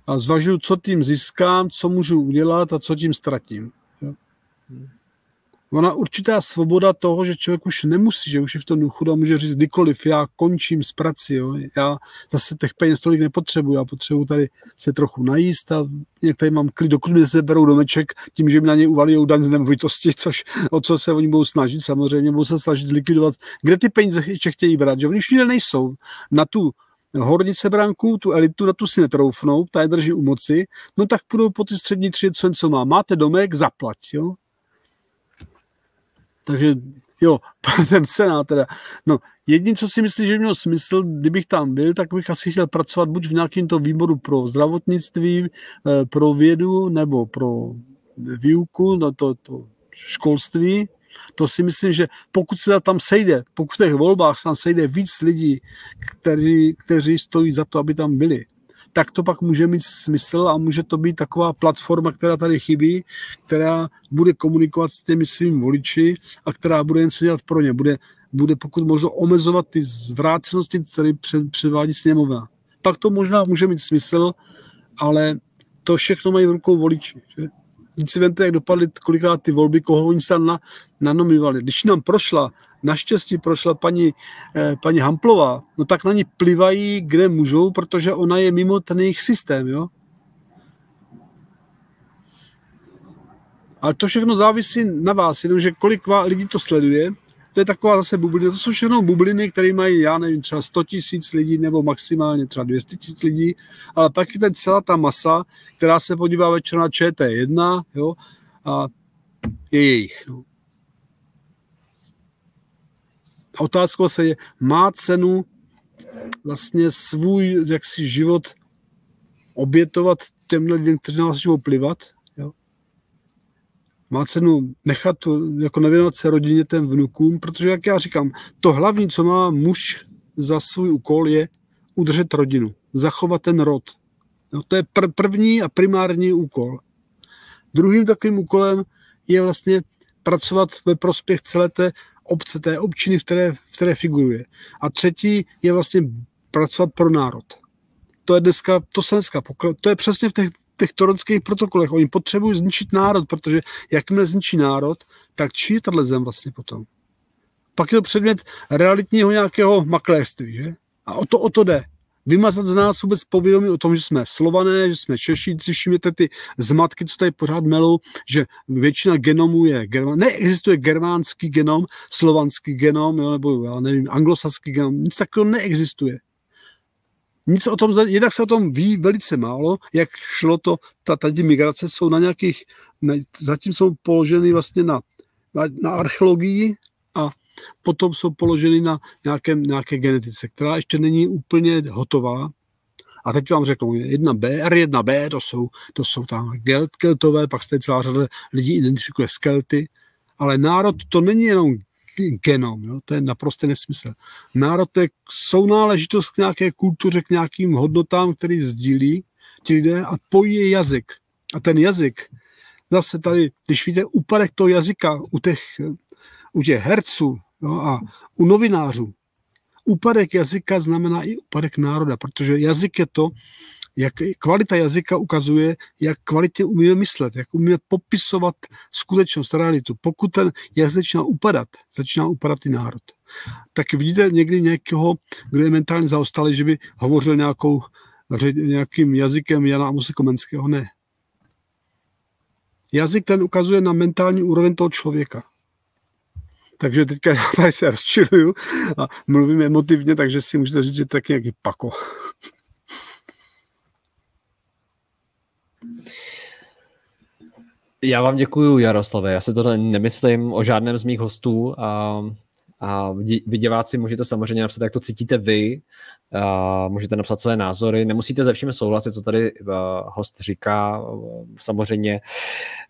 A zvažuju, co tím získám, co můžu udělat a co tím ztratím. Ona určitá svoboda toho, že člověk už nemusí, že už je v tom důchodu a může říct kdykoliv, já končím s prací, jo. Já zase těch peněz tolik nepotřebuji, já potřebuji tady se trochu najíst a některý mám klid, dokud mě seberou domeček tím, že mi na něj uvalijou daň z nemovitosti, což o co se oni budou snažit, samozřejmě budou se snažit zlikvidovat, kde ty peníze ještě chtějí brát, že oni už nikde nejsou, na tu horní sebranku, tu elitu, na tu si netroufnou, ta je drží u moci, no tak půjdou po ty střední tři, co, co má. Máte domek, zaplať, jo. Takže jo, ten Senát teda. No, jediné, co si myslím, že mělo smysl, kdybych tam byl, tak bych asi chtěl pracovat buď v nějakém to výboru pro zdravotnictví, pro vědu, nebo pro výuku, no to, to školství. To si myslím, že pokud se tam sejde, pokud v těch volbách se tam sejde víc lidí, kteří, kteří stojí za to, aby tam byli, tak to pak může mít smysl a může to být taková platforma, která tady chybí, která bude komunikovat s těmi svými voliči a která bude něco dělat pro ně. Bude, bude pokud možno omezovat ty zvrácenosti, které předvádí sněmovna. Pak to možná může mít smysl, ale to všechno mají v rukou voliči, že? Když si vemte, jak dopadly kolikrát ty volby, koho oni se na, nanomívali. Když nám prošla, naštěstí prošla paní, eh, paní Hamplová, no tak na ní plivají, kde můžou, protože ona je mimo ten jejich systém, jo. Ale to všechno závisí na vás, jenomže kolik lidí to sleduje, to je taková zase bublina, to jsou všechno bubliny, které mají, já nevím, třeba sto tisíc lidí nebo maximálně třeba dvě stě tisíc lidí, ale pak je tady celá ta masa, která se podívá večer na Č T jedna, jo, a je jejich. No. A otázkou se je, má cenu vlastně svůj jaksi život obětovat těmhle lidem, kteří na vás budou plivat? Má cenu nechat to, jako nevěnovat se rodině, těm vnukům, protože, jak já říkám, to hlavní, co má muž za svůj úkol, je udržet rodinu, zachovat ten rod. No, to je pr- první a primární úkol. Druhým takovým úkolem je vlastně pracovat ve prospěch celé té obce, té občiny, v které, v které figuruje. A třetí je vlastně pracovat pro národ. To je dneska, to se dneska pokl- to je přesně v těch těch toronských protokolech. Oni potřebují zničit národ, protože jakmile zničí národ, tak čí je tato zem vlastně potom? Pak je to předmět realitního nějakého makléřství, že? A o to, o to jde. Vymazat z nás vůbec povědomí o tom, že jsme Slované, že jsme Češi, všimněte ty zmatky, co tady pořád melou, že většina genomů je germán. Neexistuje germánský genom, slovanský genom, jo, nebo já nevím, anglosaský genom, nic takového neexistuje. Nic o tom, jednak se o tom ví velice málo, jak šlo to, ta, tady migrace jsou na nějakých, na, zatím jsou položeny vlastně na, na, na archeologii a potom jsou položeny na nějaké, nějaké genetice, která ještě není úplně hotová. A teď vám řeknu, jedna bé, er jedna bé, to jsou, to jsou tam keltové, pak se celá řada lidí identifikuje s Kelty, ale národ to není jenom genom, jo? To je naprostý nesmysl. Národ to je sounáležitost k nějaké kultuře, k nějakým hodnotám, který sdílí ti lidé a pojí je jazyk. A ten jazyk, zase tady, když víte úpadek toho jazyka u těch, u těch herců, jo, a u novinářů, úpadek jazyka znamená i úpadek národa, protože jazyk je to, jak kvalita jazyka ukazuje, jak kvalitně umíme myslet, jak umíme popisovat skutečnost, realitu. Pokud ten jazyk začíná upadat, začíná upadat i národ. Tak vidíte někdy někoho, kdo je mentálně zaostalý, že by hovořil nějakou, nějakým jazykem Jana Amose Komenského? Ne. Jazyk ten ukazuje na mentální úroveň toho člověka. Takže teďka já tady se rozčiluju a mluvím emotivně, takže si můžete říct, že tak nějaký pako. Já vám děkuju, Jaroslave. Já se to nemyslím o žádném z mých hostů. A, a vy diváci můžete samozřejmě napsat, jak to cítíte vy. A můžete napsat své názory. Nemusíte ze všem souhlasit, co tady host říká. Samozřejmě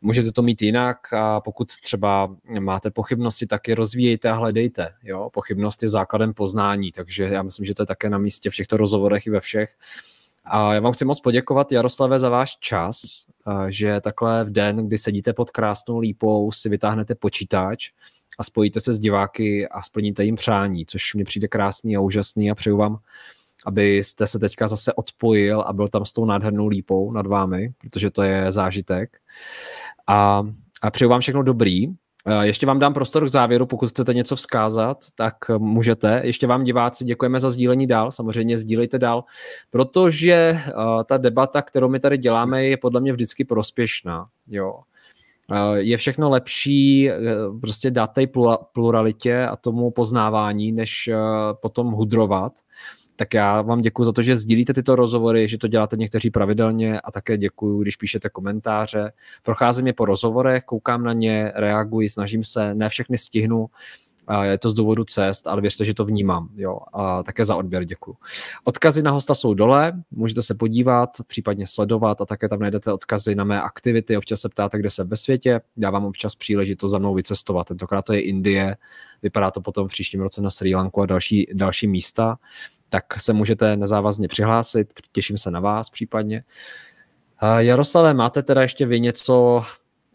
můžete to mít jinak. A pokud třeba máte pochybnosti, tak je rozvíjejte a hledejte. Jo? Pochybnost je základem poznání. Takže já myslím, že to je také na místě v těchto rozhovorech i ve všech. A já vám chci moc poděkovat, Jaroslave, za váš čas, že takhle v den, kdy sedíte pod krásnou lípou, si vytáhnete počítač a spojíte se s diváky a splníte jim přání, což mně přijde krásný a úžasný a přeju vám, abyste se teďka zase odpojil a byl tam s tou nádhernou lípou nad vámi, protože to je zážitek. A, a přeju vám všechno dobrý. Ještě vám dám prostor k závěru, pokud chcete něco vzkázat, tak můžete. Ještě vám, diváci, děkujeme za sdílení dál, samozřejmě sdílejte dál, protože ta debata, kterou my tady děláme, je podle mě vždycky prospěšná. Jo. Je všechno lepší, prostě dát té pluralitě a tomu poznávání, než potom hudrovat. Tak já vám děkuji za to, že sdílíte tyto rozhovory, že to děláte někteří pravidelně a také děkuji, když píšete komentáře. Procházím je po rozhovorech, koukám na ně, reaguji, snažím se, ne všechny stihnu, je to z důvodu cest, ale věřte, že to vnímám. Jo. A také za odběr děkuji. Odkazy na hosta jsou dole, můžete se podívat, případně sledovat a také tam najdete odkazy na mé aktivity. Občas se ptáte, kde jsem ve světě, já vám občas příležitost za mnou vycestovat. Tentokrát to je Indie, vypadá to potom v příštím roce na Srí Lanku a další, další místa. Tak se můžete nezávazně přihlásit, těším se na vás případně. Jaroslave, máte teda ještě vy něco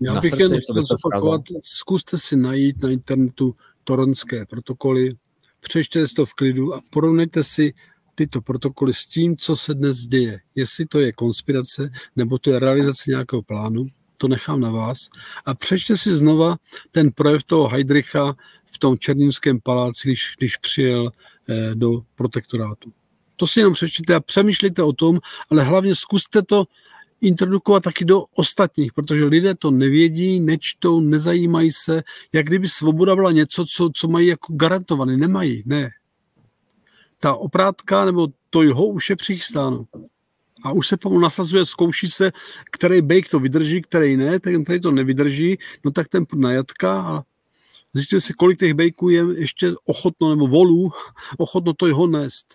Já na srdci, jen, co byste vzkázal? Zkuste si najít na internetu Toronské protokoly, přečtěte si to v klidu a porovnejte si tyto protokoly s tím, co se dnes děje. Jestli to je konspirace, nebo to je realizace nějakého plánu, to nechám na vás. A přečtěte si znova ten projev toho Heydricha v tom Černínském paláci, když, když přijel do protektorátu. To si jenom přečtěte a přemýšlejte o tom, ale hlavně zkuste to introdukovat taky do ostatních, protože lidé to nevědí, nečtou, nezajímají se, jak kdyby svoboda byla něco, co, co mají jako garantované. Nemají, ne. Ta oprátka nebo to jeho už je přichystáno. A už se pomalu nasazuje, zkouší se, který bejk to vydrží, který ne, ten, který to nevydrží, no tak ten půjde na jatka a zjistuje se, kolik těch bejků je ještě ochotno, nebo volů, ochotno to jeho nést.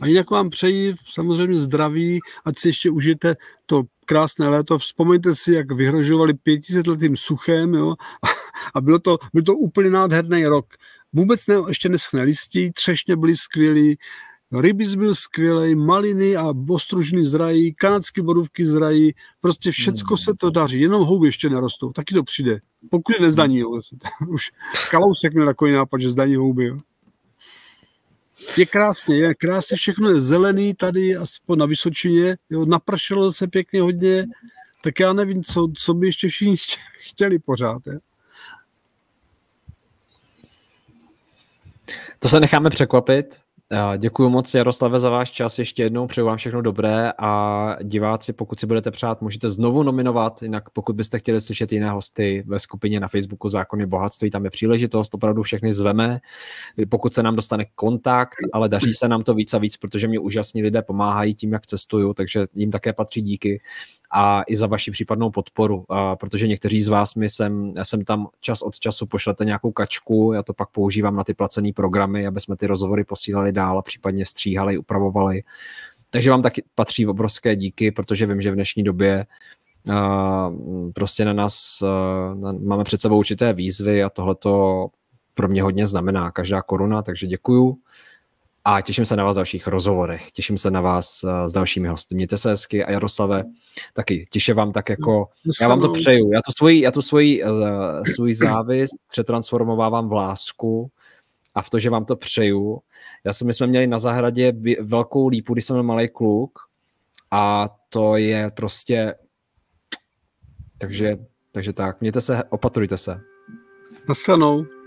A jinak vám přeji samozřejmě zdraví, ať si ještě užijete to krásné léto. Vzpomeňte si, jak vyhrožovali pětisetletým suchem, jo? A bylo to, byl to úplně nádherný rok. Vůbec ne, ještě neschne listí, třešně byly skvělý, rybíz byl skvělej, maliny a ostružný zrají, kanadské borůvky zrají, prostě všecko se to daří, jenom houby ještě nerostou, taky to přijde, pokud je nezdaní. Jo. Už Kalousek měl takový nápad, že zdaní houby. Jo. Je krásně, je krásně, všechno je zelený tady, aspoň na Vysočině, jo, napršelo se pěkně hodně, tak já nevím, co, co by ještě všichni chtěli pořád. Je. To se necháme překvapit. Děkuji moc, Jaroslave, za váš čas ještě jednou, přeju vám všechno dobré a diváci, pokud si budete přát, můžete znovu nominovat, jinak pokud byste chtěli slyšet jiné hosty ve skupině na Facebooku Zákony bohatství, tam je příležitost, opravdu všechny zveme, pokud se nám dostane kontakt, ale daří se nám to víc a víc, protože mě úžasní lidé pomáhají tím, jak cestuju, takže jim také patří díky a i za vaši případnou podporu, protože někteří z vás mi sem, sem tam čas od času pošlete nějakou kačku, já to pak používám na ty placené programy, aby jsme ty rozhovory posílali dál a případně stříhali, upravovali. Takže vám taky patří obrovské díky, protože vím, že v dnešní době uh, prostě na nás uh, máme před sebou určité výzvy a tohleto pro mě hodně znamená každá koruna, takže děkuju a těším se na vás v dalších rozhovorech. Těším se na vás uh, s dalšími hosty. Mějte se hezky a Jaroslave, taky těše vám tak jako, já vám to přeju. Já tu svoji, já tu svoji, uh, svůj závist přetransformovávám v lásku a v to, že vám to přeju. Já si, my jsme měli na zahradě velkou lípu, když jsem byl malý kluk a to je prostě, takže, takže tak, mějte se, opatrujte se. Nasledanou.